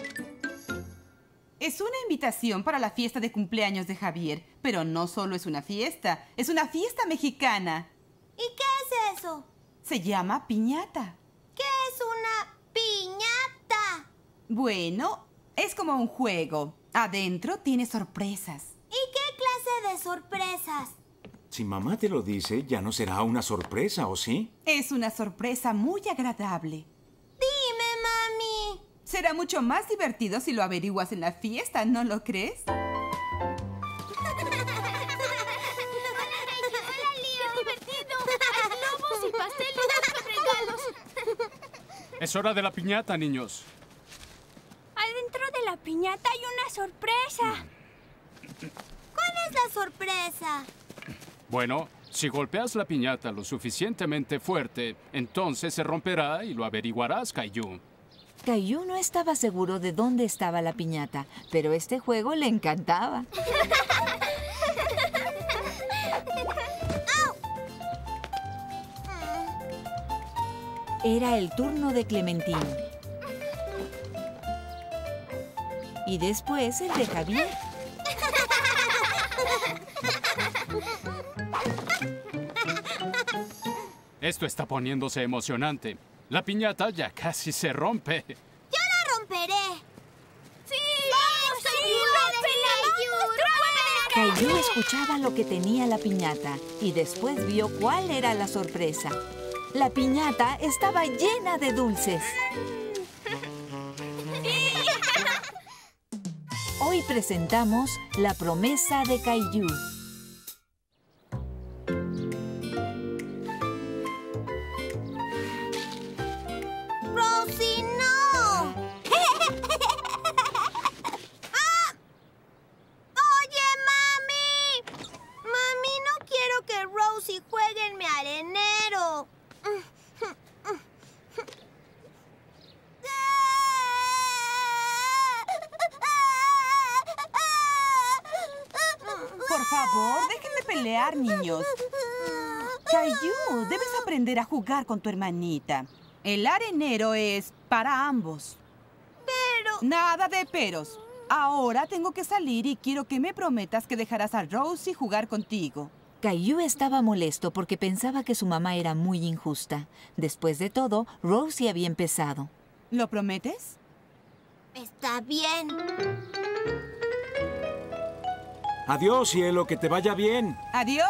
Es una invitación para la fiesta de cumpleaños de Javier. Pero no solo es una fiesta, es una fiesta mexicana. ¿Y qué es eso? Se llama piñata. ¿Qué es una piñata? Bueno, es como un juego. Adentro tiene sorpresas. ¿Y qué clase de sorpresas? Si mamá te lo dice, ya no será una sorpresa, ¿o sí? Es una sorpresa muy agradable. Dime, mami. Será mucho más divertido si lo averiguas en la fiesta, ¿no lo crees? Es hora de la piñata, niños. Adentro de la piñata hay una sorpresa. ¿Cuál es la sorpresa? Bueno, si golpeas la piñata lo suficientemente fuerte, entonces se romperá y lo averiguarás, Caillou. Caillou no estaba seguro de dónde estaba la piñata, pero este juego le encantaba. Era el turno de Clementine. Y después el de Javier. Esto está poniéndose emocionante. La piñata ya casi se rompe. ¡Yo la romperé! ¡Sí! ¡Vamos, Caillou! Caillou escuchaba lo que tenía la piñata y después vio cuál era la sorpresa. La piñata estaba llena de dulces. Hoy presentamos la promesa de Caillou. Caillou y jueguenme al enero. Por favor, déjenme pelear, niños. Caillou, debes aprender a jugar con tu hermanita. El arenero es para ambos. Pero... Nada de peros. Ahora tengo que salir y quiero que me prometas que dejarás a Rosie jugar contigo. Caillou estaba molesto porque pensaba que su mamá era muy injusta. Después de todo, Rosie había empezado. ¿Lo prometes? Está bien. Adiós, cielo, que te vaya bien. Adiós.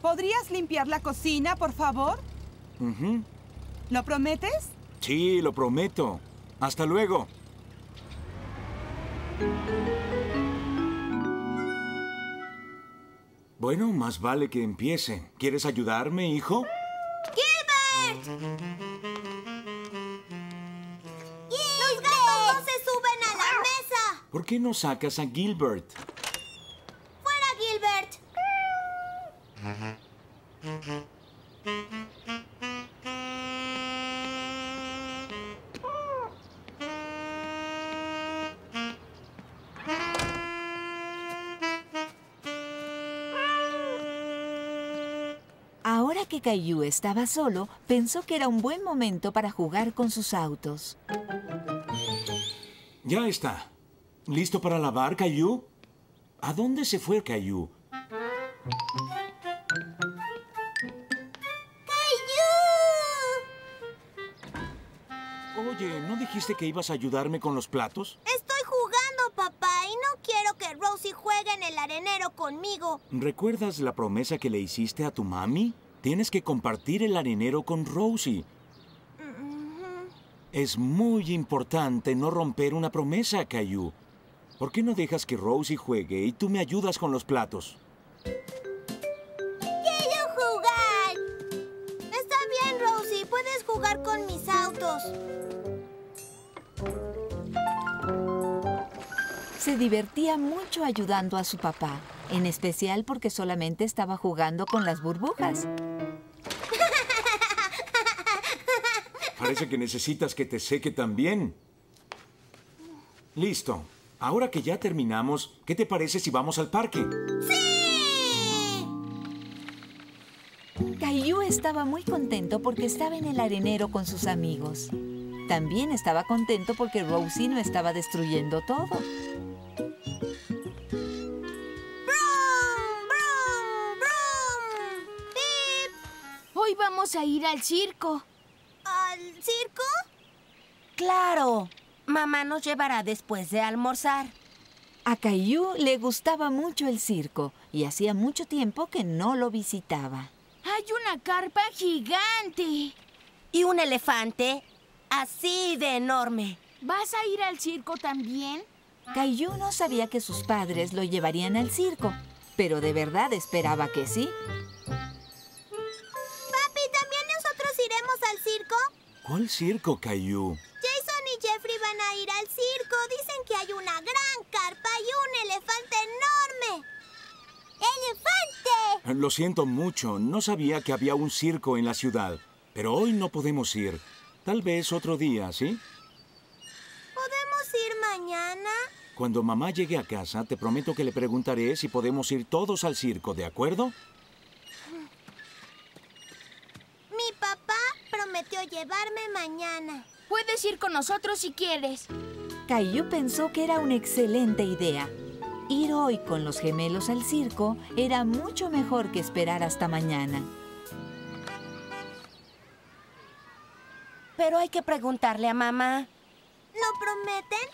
¿Podrías limpiar la cocina, por favor? Uh-huh. ¿Lo prometes? Sí, lo prometo. Hasta luego. Bueno, más vale que empiece. ¿Quieres ayudarme, hijo? ¡Gilbert! ¿Por qué no sacas a Gilbert? ¡Fuera, Gilbert! Ahora que Caillou estaba solo, pensó que era un buen momento para jugar con sus autos. Ya está. ¿Listo para lavar, Caillou? ¿A dónde se fue Caillou? ¡Caillou! Oye, ¿no dijiste que ibas a ayudarme con los platos? Estoy jugando, papá, y no quiero que Rosie juegue en el arenero conmigo. ¿Recuerdas la promesa que le hiciste a tu mami? Tienes que compartir el arenero con Rosie. Mm-hmm. Es muy importante no romper una promesa, Caillou. ¿Por qué no dejas que Rosie juegue y tú me ayudas con los platos? ¡Quiero jugar! Está bien, Rosie. Puedes jugar con mis autos. Se divertía mucho ayudando a su papá, en especial porque solamente estaba jugando con las burbujas. Parece que necesitas que te seque también. Listo. Ahora que ya terminamos, ¿qué te parece si vamos al parque? ¡Sí! Caillou estaba muy contento porque estaba en el arenero con sus amigos. También estaba contento porque Rosie no estaba destruyendo todo. ¡Brum, brum, brum! ¡Pip! Hoy vamos a ir al circo. ¿Al circo? ¡Claro! Mamá nos llevará después de almorzar. A Caillou le gustaba mucho el circo y hacía mucho tiempo que no lo visitaba. Hay una carpa gigante. Y un elefante así de enorme. ¿Vas a ir al circo también? Caillou no sabía que sus padres lo llevarían al circo, pero de verdad esperaba que sí. Papi, ¿también nosotros iremos al circo? ¿Cuál circo, Caillou? Van a ir al circo. Dicen que hay una gran carpa y un elefante enorme. ¡Elefante! Lo siento mucho. No sabía que había un circo en la ciudad. Pero hoy no podemos ir. Tal vez otro día, ¿sí? ¿Podemos ir mañana? Cuando mamá llegue a casa, te prometo que le preguntaré si podemos ir todos al circo, ¿de acuerdo? Mi papá prometió llevarme mañana. Puedes ir con nosotros si quieres. Caillou pensó que era una excelente idea. Ir hoy con los gemelos al circo era mucho mejor que esperar hasta mañana. Pero hay que preguntarle a mamá. ¿Lo prometen?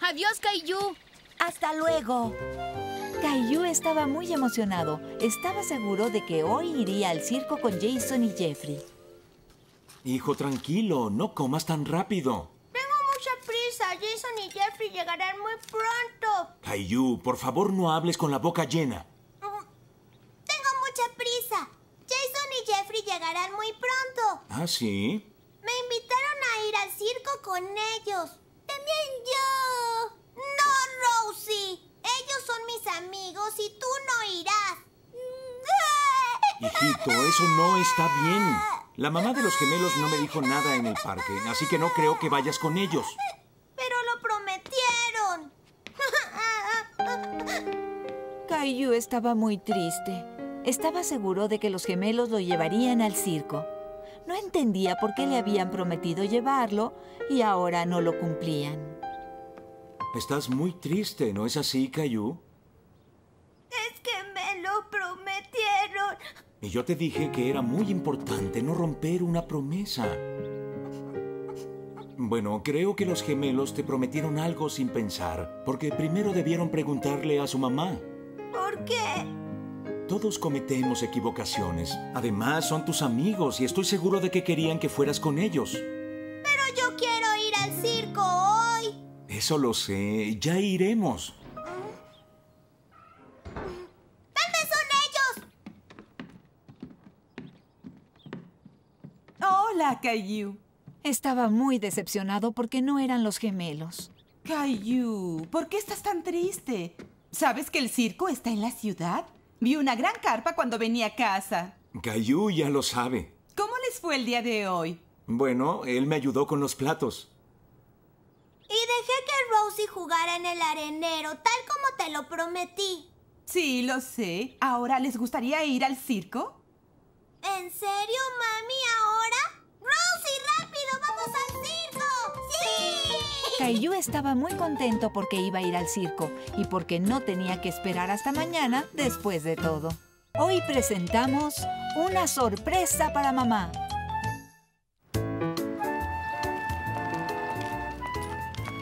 Adiós, Caillou. Hasta luego. Caillou estaba muy emocionado. Estaba seguro de que hoy iría al circo con Jason y Jeffrey. Hijo, tranquilo. No comas tan rápido. Tengo mucha prisa. Jason y Jeffrey llegarán muy pronto. Caillou, por favor, no hables con la boca llena. Uh, tengo mucha prisa. Jason y Jeffrey llegarán muy pronto. ¿Ah, sí? Me invitaron a ir al circo con ellos. También yo. No, Rosie. Ellos son mis amigos y tú no irás. Hijito, eso no está bien. La mamá de los gemelos no me dijo nada en el parque, así que no creo que vayas con ellos. Pero lo prometieron. Caillou estaba muy triste. Estaba seguro de que los gemelos lo llevarían al circo. No entendía por qué le habían prometido llevarlo y ahora no lo cumplían. Estás muy triste, ¿no es así, Caillou? Es que me lo prometieron. Y yo te dije que era muy importante no romper una promesa. Bueno, creo que los gemelos te prometieron algo sin pensar, porque primero debieron preguntarle a su mamá. ¿Por qué? Todos cometemos equivocaciones. Además, son tus amigos y estoy seguro de que querían que fueras con ellos. Pero yo quiero ir al circo hoy. Eso lo sé. Ya iremos. ¿Dónde son ellos? Hola, Caillou. Estaba muy decepcionado porque no eran los gemelos. Caillou, ¿por qué estás tan triste? ¿Sabes que el circo está en la ciudad? Vi una gran carpa cuando venía a casa. Caillou ya lo sabe. ¿Cómo les fue el día de hoy? Bueno, él me ayudó con los platos. Y dejé que Rosie jugara en el arenero, tal como te lo prometí. Sí, lo sé. ¿Ahora les gustaría ir al circo? ¿En serio, mami? ¿Ahora? ¡Rosie, rápido! ¡Vamos al circo! ¡Sí! Caillou estaba muy contento porque iba a ir al circo y porque no tenía que esperar hasta mañana después de todo. Hoy presentamos una sorpresa para mamá.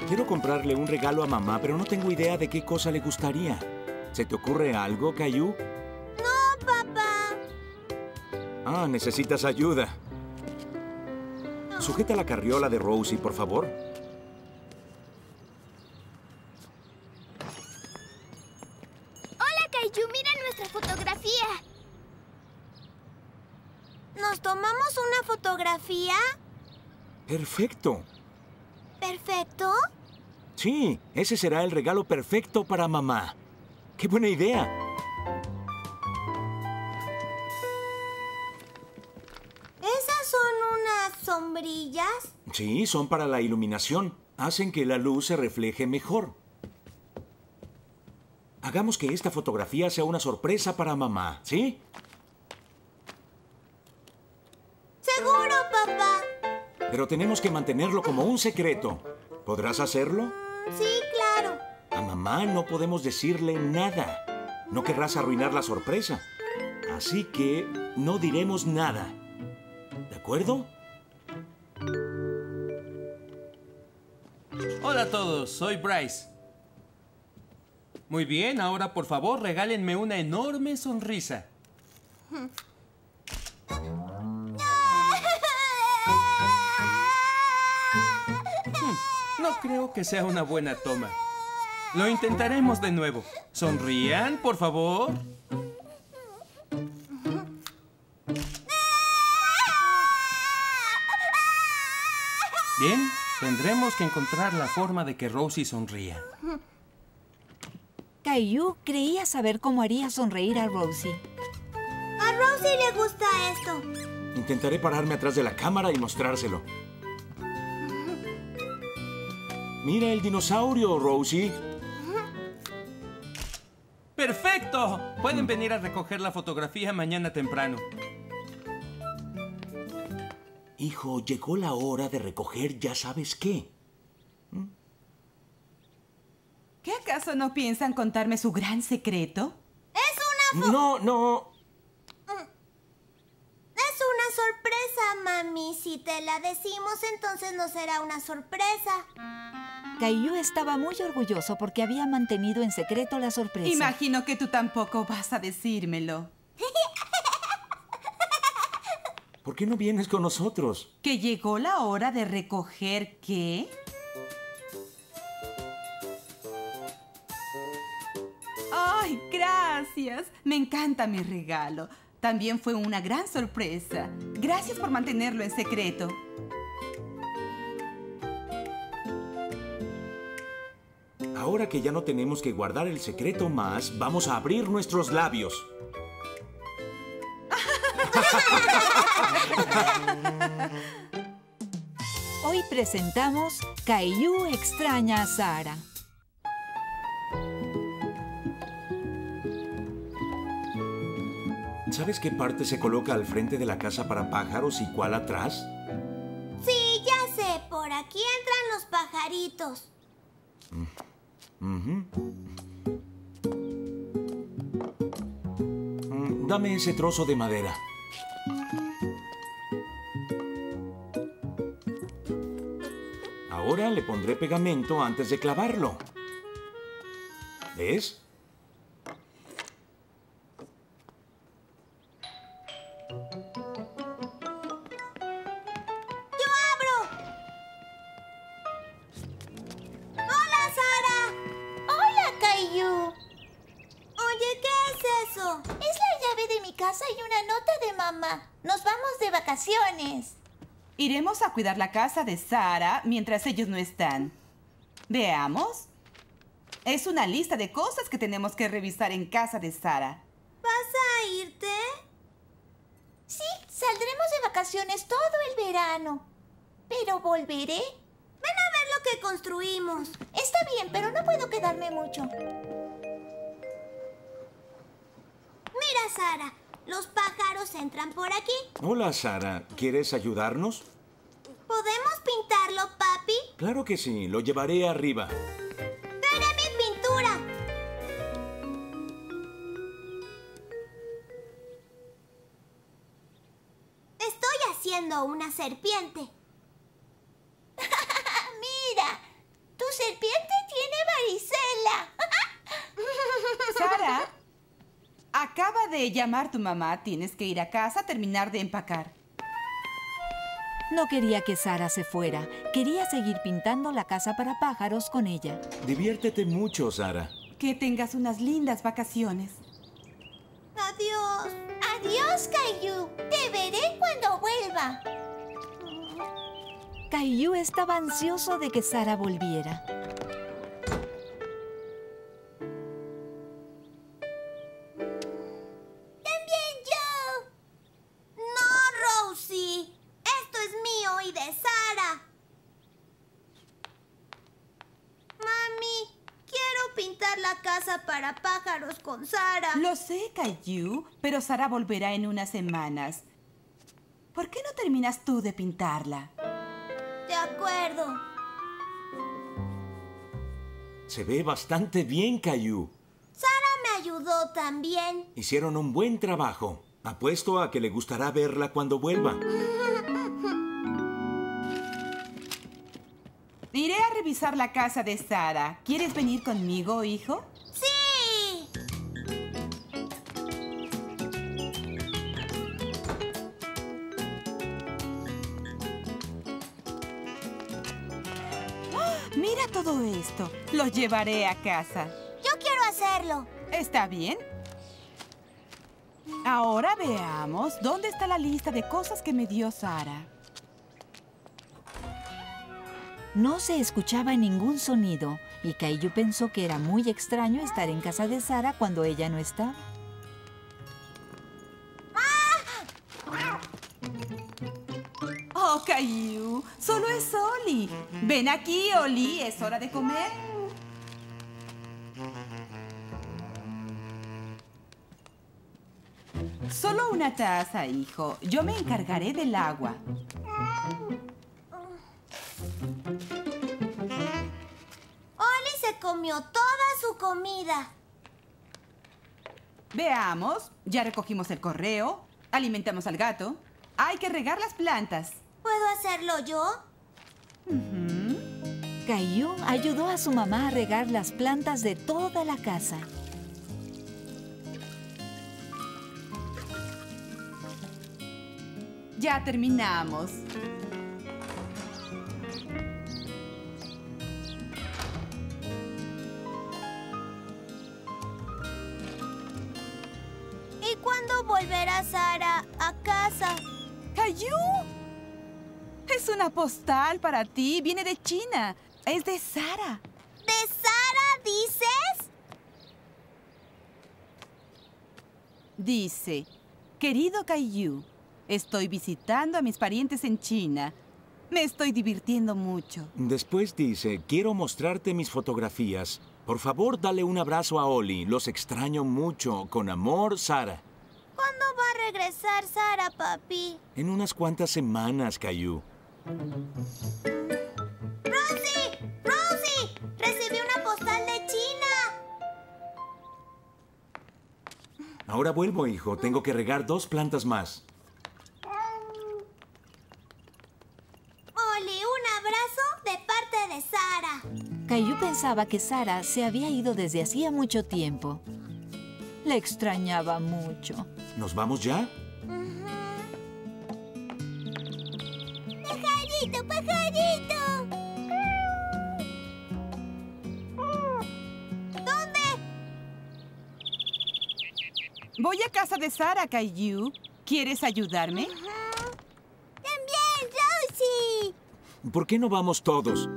Quiero comprarle un regalo a mamá, pero no tengo idea de qué cosa le gustaría. ¿Se te ocurre algo, Caillou? No, papá. Ah, necesitas ayuda. Sujeta la carriola de Rosie, por favor. ¿Nos tomamos una fotografía? ¡Perfecto! ¿Perfecto? Sí, ese será el regalo perfecto para mamá. ¡Qué buena idea! ¿Esas son unas sombrillas? Sí, son para la iluminación. Hacen que la luz se refleje mejor. Hagamos que esta fotografía sea una sorpresa para mamá, ¿sí? ¡Seguro, papá! Pero tenemos que mantenerlo como un secreto. ¿Podrás hacerlo? Mm, sí, claro. A mamá no podemos decirle nada. No querrás arruinar la sorpresa. Así que no diremos nada. ¿De acuerdo? Hola a todos, soy Bryce. Muy bien, ahora por favor regálenme una enorme sonrisa. No creo que sea una buena toma. Lo intentaremos de nuevo. Sonrían, por favor. Bien, tendremos que encontrar la forma de que Rosie sonría. Caillou creía saber cómo haría sonreír a Rosie. A Rosie le gusta esto. Intentaré pararme atrás de la cámara y mostrárselo. Mira el dinosaurio, Rosie. ¡Perfecto! Pueden venir a recoger la fotografía mañana temprano. Hijo, llegó la hora de recoger ya sabes qué. ¿Qué acaso no piensan contarme su gran secreto? ¡Es una No, no. Es una sorpresa, mami. Si te la decimos, entonces no será una sorpresa. Caillou estaba muy orgulloso porque había mantenido en secreto la sorpresa. Imagino que tú tampoco vas a decírmelo. ¿Por qué no vienes con nosotros? ¿Que llegó la hora de recoger qué? ¡Ay, gracias! Me encanta mi regalo. También fue una gran sorpresa. Gracias por mantenerlo en secreto. Ahora que ya no tenemos que guardar el secreto más, vamos a abrir nuestros labios. Hoy presentamos Caillou extraña a Sara. ¿Sabes qué parte se coloca al frente de la casa para pájaros y cuál atrás? Sí, ya sé. Por aquí entran los pajaritos. Mm-hmm. Mm, dame ese trozo de madera. Ahora le pondré pegamento antes de clavarlo. ¿Ves? Iremos a cuidar la casa de Sara mientras ellos no están. Veamos. Es una lista de cosas que tenemos que revisar en casa de Sara. ¿Vas a irte? Sí, saldremos de vacaciones todo el verano. Pero volveré. Ven a ver lo que construimos. Está bien, pero no puedo quedarme mucho. Mira, Sara. Los pájaros entran por aquí. Hola, Sara. ¿Quieres ayudarnos? ¿Podemos pintarlo, papi? Claro que sí. Lo llevaré arriba. ¡Traeré mi pintura! Estoy haciendo una serpiente. ¡Mira! ¡Tu serpiente tiene varicela! ¡Sara! Acaba de llamar tu mamá. Tienes que ir a casa a terminar de empacar. No quería que Sara se fuera. Quería seguir pintando la casa para pájaros con ella. Diviértete mucho, Sara. Que tengas unas lindas vacaciones. Adiós. Adiós, Caillou. Te veré cuando vuelva. Caillou estaba ansioso de que Sara volviera. Para pájaros con Sara. Lo sé, Caillou, pero Sara volverá en unas semanas. ¿Por qué no terminas tú de pintarla? De acuerdo. Se ve bastante bien, Caillou. Sara me ayudó también. Hicieron un buen trabajo. Apuesto a que le gustará verla cuando vuelva. Iré a revisar la casa de Sara. ¿Quieres venir conmigo, hijo? ¡Sí! ¡Oh! Mira todo esto. Lo llevaré a casa. Yo quiero hacerlo. ¿Está bien? Ahora veamos dónde está la lista de cosas que me dio Sara. No se escuchaba ningún sonido y Caillou pensó que era muy extraño estar en casa de Sara cuando ella no estaba. ¡Oh, Caillou! ¡Solo es Oli! ¡Ven aquí, Oli! ¡Es hora de comer! Solo una taza, hijo. Yo me encargaré del agua. Oli se comió toda su comida. Veamos, ya recogimos el correo, alimentamos al gato. Hay que regar las plantas. ¿Puedo hacerlo yo? Uh-huh. Caillou ayudó a su mamá a regar las plantas de toda la casa. Ya terminamos. Volverá Sara a casa. ¡Caillou! Es una postal para ti. Viene de China. Es de Sara. ¿De Sara dices? Dice, Querido Caillou, estoy visitando a mis parientes en China. Me estoy divirtiendo mucho. Después dice, quiero mostrarte mis fotografías. Por favor, dale un abrazo a Oli. Los extraño mucho. Con amor, Sara. ¿Cuándo va a regresar Sara, papi? En unas cuantas semanas, Caillou. ¡Rosie! ¡Rosie! ¡Recibí una postal de China! Ahora vuelvo, hijo. Tengo que regar dos plantas más. Oli, un abrazo de parte de Sara. Caillou pensaba que Sara se había ido desde hacía mucho tiempo. La extrañaba mucho. ¿Nos vamos ya? Uh-huh. ¡Pajarito, pajarito! ¿Dónde? Voy a casa de Sara, Caillou. ¿Quieres ayudarme? Uh-huh. ¡También, Rosie! ¿Por qué no vamos todos?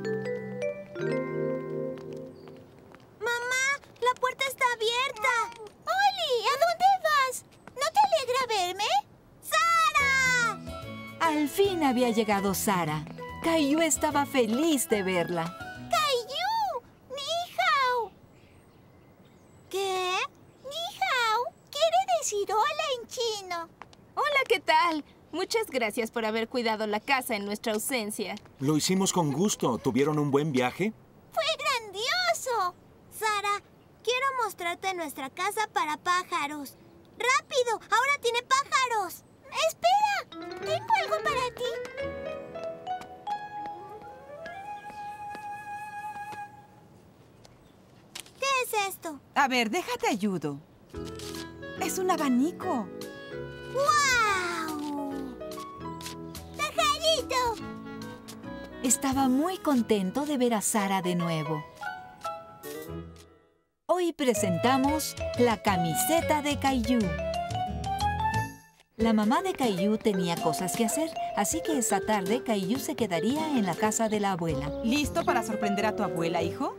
Había llegado Sara. Caillou estaba feliz de verla. ¡Caillou! ¡Ni hao! ¿Qué? Ni hao quiere decir hola en chino. Hola, ¿qué tal? Muchas gracias por haber cuidado la casa en nuestra ausencia. Lo hicimos con gusto. ¿Tuvieron un buen viaje? ¡Fue grandioso! Sara, quiero mostrarte nuestra casa para pájaros. ¡Rápido! ¡Ahora tiene pájaros! ¡Espera! Tengo algo para ti. ¿Qué es esto? A ver, déjate ayudo. Es un abanico. ¡Guau! ¡Pajarito! Estaba muy contento de ver a Sara de nuevo. Hoy presentamos la camiseta de Caillou. La mamá de Caillou tenía cosas que hacer, así que esa tarde Caillou se quedaría en la casa de la abuela. ¿Listo para sorprender a tu abuela, hijo?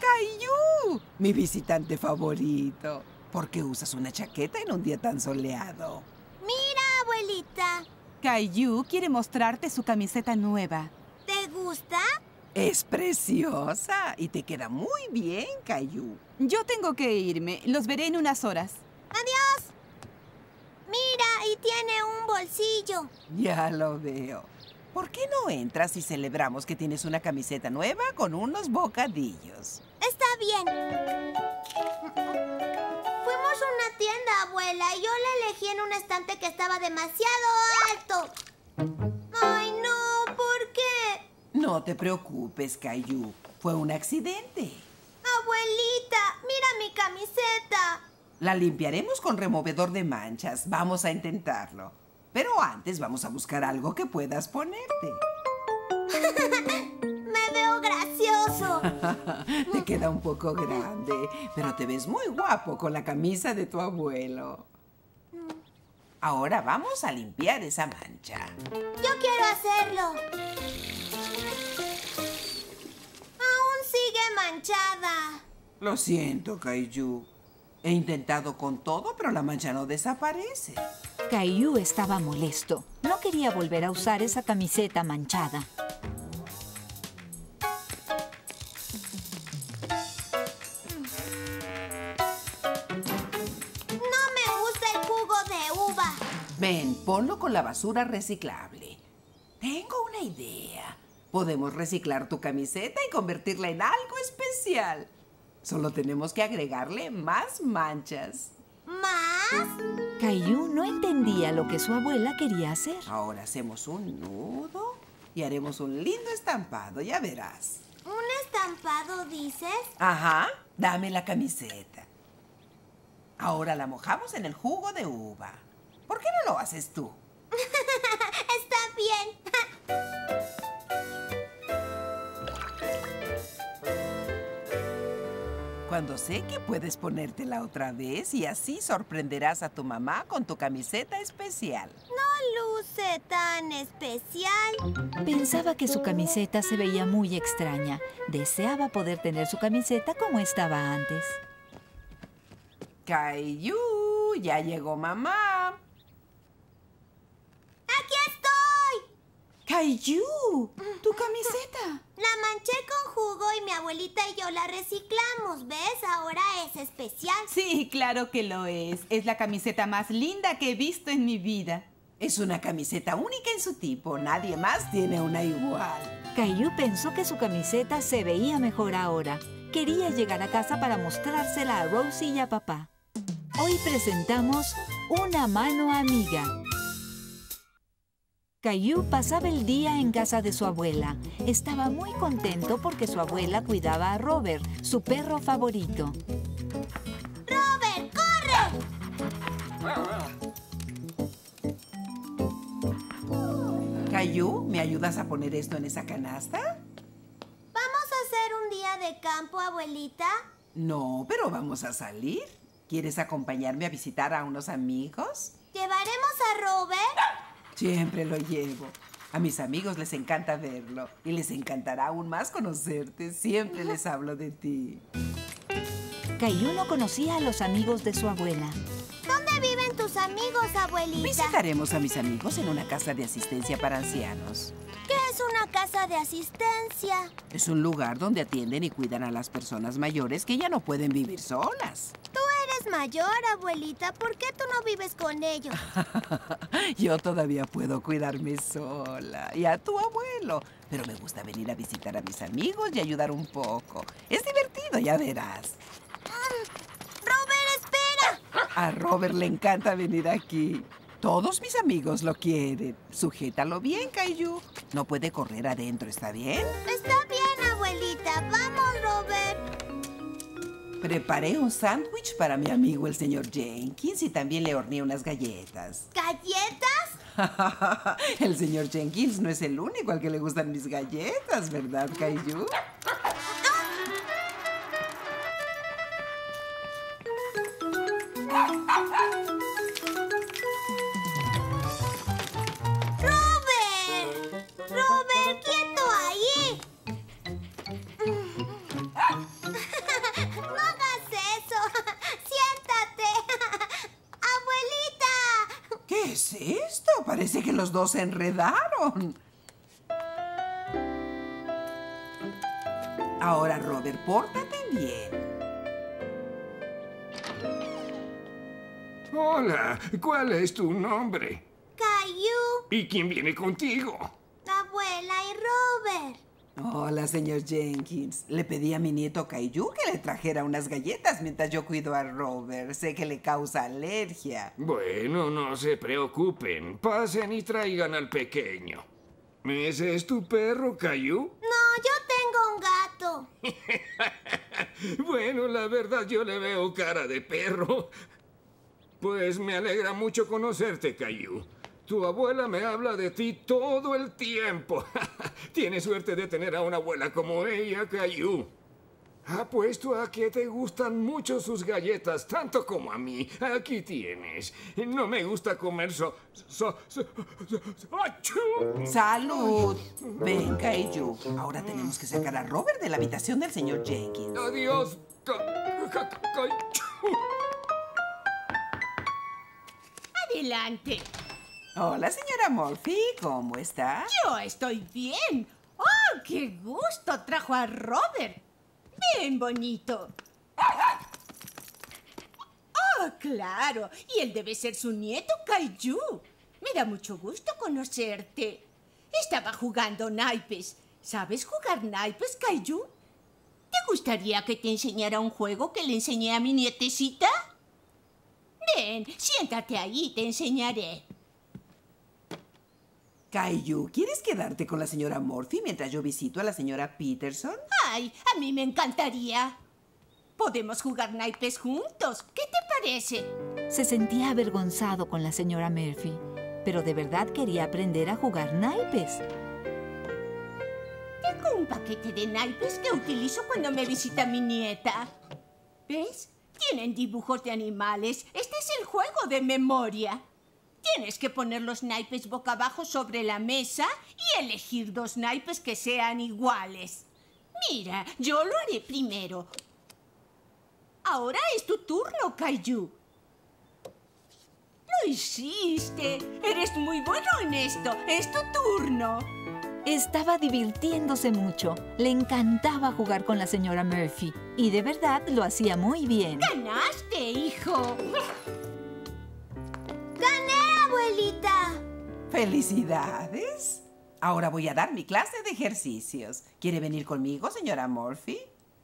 ¡Caillou! Mi visitante favorito. ¿Por qué usas una chaqueta en un día tan soleado? ¡Mira, abuelita! Caillou quiere mostrarte su camiseta nueva. ¿Te gusta? Es preciosa y te queda muy bien, Caillou. Yo tengo que irme. Los veré en unas horas. ¡Adiós! Mira, y tiene un bolsillo. Ya lo veo. ¿Por qué no entras y celebramos que tienes una camiseta nueva con unos bocadillos? Está bien. Fuimos a una tienda, abuela, y yo la elegí en un estante que estaba demasiado alto. ¡Ay, no! ¿Por qué? No te preocupes, Caillou. Fue un accidente. Abuelita, mira mi camiseta. La limpiaremos con removedor de manchas. Vamos a intentarlo. Pero antes vamos a buscar algo que puedas ponerte. Me veo gracioso. Te queda un poco grande, pero te ves muy guapo con la camisa de tu abuelo. Ahora vamos a limpiar esa mancha. Yo quiero hacerlo. Aún sigue manchada. Lo siento, Caillou. He intentado con todo, pero la mancha no desaparece. Caillou estaba molesto. No quería volver a usar esa camiseta manchada. Ven, ponlo con la basura reciclable. Tengo una idea. Podemos reciclar tu camiseta y convertirla en algo especial. Solo tenemos que agregarle más manchas. ¿Más? Caillou no entendía lo que su abuela quería hacer. Ahora hacemos un nudo y haremos un lindo estampado, ya verás. ¿Un estampado, dices? Ajá, dame la camiseta. Ahora la mojamos en el jugo de uva. ¿Por qué no lo haces tú? Está bien. Cuando seque puedes ponértela otra vez y así sorprenderás a tu mamá con tu camiseta especial. No luce tan especial. Pensaba que su camiseta se veía muy extraña. Deseaba poder tener su camiseta como estaba antes. Caillou, ya llegó mamá. ¡Aquí estoy! Caillou, tu camiseta. La manché con jugo y mi abuelita y yo la reciclamos, ¿ves? Ahora es especial. Sí, claro que lo es. Es la camiseta más linda que he visto en mi vida. Es una camiseta única en su tipo. Nadie más tiene una igual. Caillou pensó que su camiseta se veía mejor ahora. Quería llegar a casa para mostrársela a Rosie y a papá. Hoy presentamos Una Mano Amiga. Caillou pasaba el día en casa de su abuela. Estaba muy contento porque su abuela cuidaba a Robert, su perro favorito. ¡Robert, corre! Caillou, ¿me ayudas a poner esto en esa canasta? ¿Vamos a hacer un día de campo, abuelita? No, pero vamos a salir. ¿Quieres acompañarme a visitar a unos amigos? ¿Llevaremos a Robert? Siempre lo llevo. A mis amigos les encanta verlo. Y les encantará aún más conocerte. Siempre les hablo de ti. Caillou no conocía a los amigos de su abuela. Tus amigos, abuelita. Visitaremos a mis amigos en una casa de asistencia para ancianos. ¿Qué es una casa de asistencia? Es un lugar donde atienden y cuidan a las personas mayores que ya no pueden vivir solas. Tú eres mayor, abuelita. ¿Por qué tú no vives con ellos? Yo todavía puedo cuidarme sola y a tu abuelo. Pero me gusta venir a visitar a mis amigos y ayudar un poco. Es divertido, ya verás. A Robert le encanta venir aquí. Todos mis amigos lo quieren. Sujétalo bien, Caillou. No puede correr adentro, ¿está bien? Está bien, abuelita. Vamos, Robert. Preparé un sándwich para mi amigo el señor Jenkins y también le horneé unas galletas. ¿Galletas? El señor Jenkins no es el único al que le gustan mis galletas, ¿verdad, Caillou? Parece que los dos se enredaron. Ahora, Robert, pórtate bien. Hola, ¿cuál es tu nombre? Caillou. ¿Y quién viene contigo? Abuela y Robert. Hola, señor Jenkins. Le pedí a mi nieto Caillou que le trajera unas galletas mientras yo cuido a Robert. Sé que le causa alergia. Bueno, no se preocupen. Pasen y traigan al pequeño. ¿Ese es tu perro, Caillou? No, yo tengo un gato. Bueno, la verdad yo le veo cara de perro. Pues me alegra mucho conocerte, Caillou. Tu abuela me habla de ti todo el tiempo. Tienes suerte de tener a una abuela como ella, Caillou. Apuesto a que te gustan mucho sus galletas, tanto como a mí. Aquí tienes. No me gusta comer so... so, so, so, so ¡Salud! Ven, Caillou. Ahora tenemos que sacar a Robert de la habitación del señor Jenkins. ¡Adiós, Caillou! Ca ca ¡Adelante! Hola, señora Murphy, ¿cómo está? Yo estoy bien. ¡Oh, qué gusto! Trajo a Robert. Bien bonito. ¡Oh, claro! Y él debe ser su nieto, Caillou. Me da mucho gusto conocerte. Estaba jugando naipes. ¿Sabes jugar naipes, Caillou? ¿Te gustaría que te enseñara un juego que le enseñé a mi nietecita? Ven, siéntate ahí, te enseñaré. Caillou, ¿quieres quedarte con la señora Murphy mientras yo visito a la señora Peterson? ¡Ay, a mí me encantaría! Podemos jugar naipes juntos. ¿Qué te parece? Se sentía avergonzado con la señora Murphy, pero de verdad quería aprender a jugar naipes. Tengo un paquete de naipes que utilizo cuando me visita mi nieta. ¿Ves? Tienen dibujos de animales. Este es el juego de memoria. Tienes que poner los naipes boca abajo sobre la mesa y elegir dos naipes que sean iguales. Mira, yo lo haré primero. Ahora es tu turno, Caillou. ¡Lo hiciste! ¡Eres muy bueno en esto! ¡Es tu turno! Estaba divirtiéndose mucho. Le encantaba jugar con la señora Murphy. Y de verdad lo hacía muy bien. ¡Ganaste, hijo! ¡Gané, abuelita! ¡Felicidades! Ahora voy a dar mi clase de ejercicios. ¿Quiere venir conmigo, señora Murphy?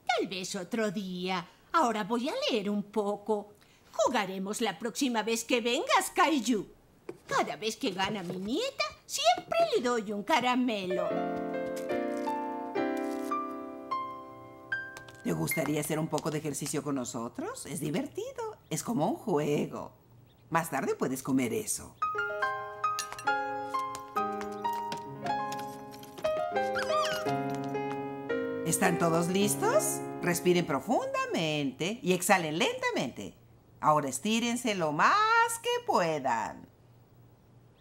Tal vez otro día. Ahora voy a leer un poco. Jugaremos la próxima vez que vengas, Caillou. Cada vez que gana mi nieta, siempre le doy un caramelo. ¿Te gustaría hacer un poco de ejercicio con nosotros? Es divertido. Es como un juego. Más tarde puedes comer eso. ¿Están todos listos? Respiren profundamente y exhalen lentamente. Ahora estírense lo más que puedan.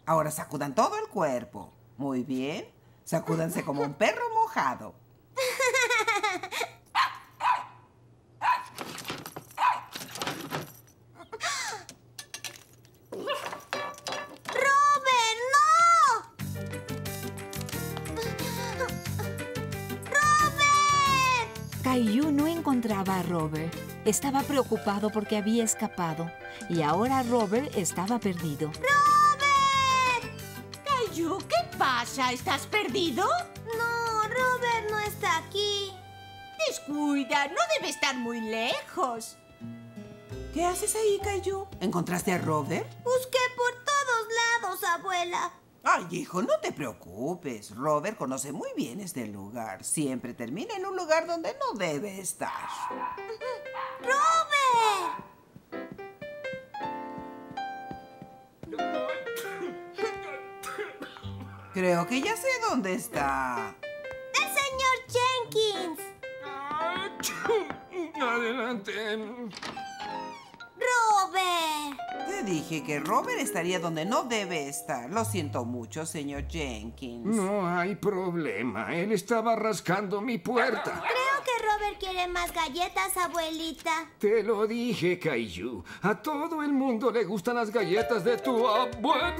Ahora sacudan todo el cuerpo. Muy bien. Sacúdanse como un perro mojado. Caillou no encontraba a Robert. Estaba preocupado porque había escapado. Y ahora Robert estaba perdido. ¡Robert! Caillou, ¿qué pasa? ¿Estás perdido? No, Robert no está aquí. Descuida, no debe estar muy lejos. ¿Qué haces ahí, Caillou? ¿Encontraste a Robert? Busqué por todos lados, abuela. Ay, hijo, no te preocupes. Robert conoce muy bien este lugar. Siempre termina en un lugar donde no debe estar. ¡Robert! Creo que ya sé dónde está. ¡El señor Jenkins! Adelante. ¡Robert! Te dije que Robert estaría donde no debe estar. Lo siento mucho, señor Jenkins. No hay problema. Él estaba rascando mi puerta. Creo que Robert quiere más galletas, abuelita. Te lo dije, Caillou. A todo el mundo le gustan las galletas de tu abuela.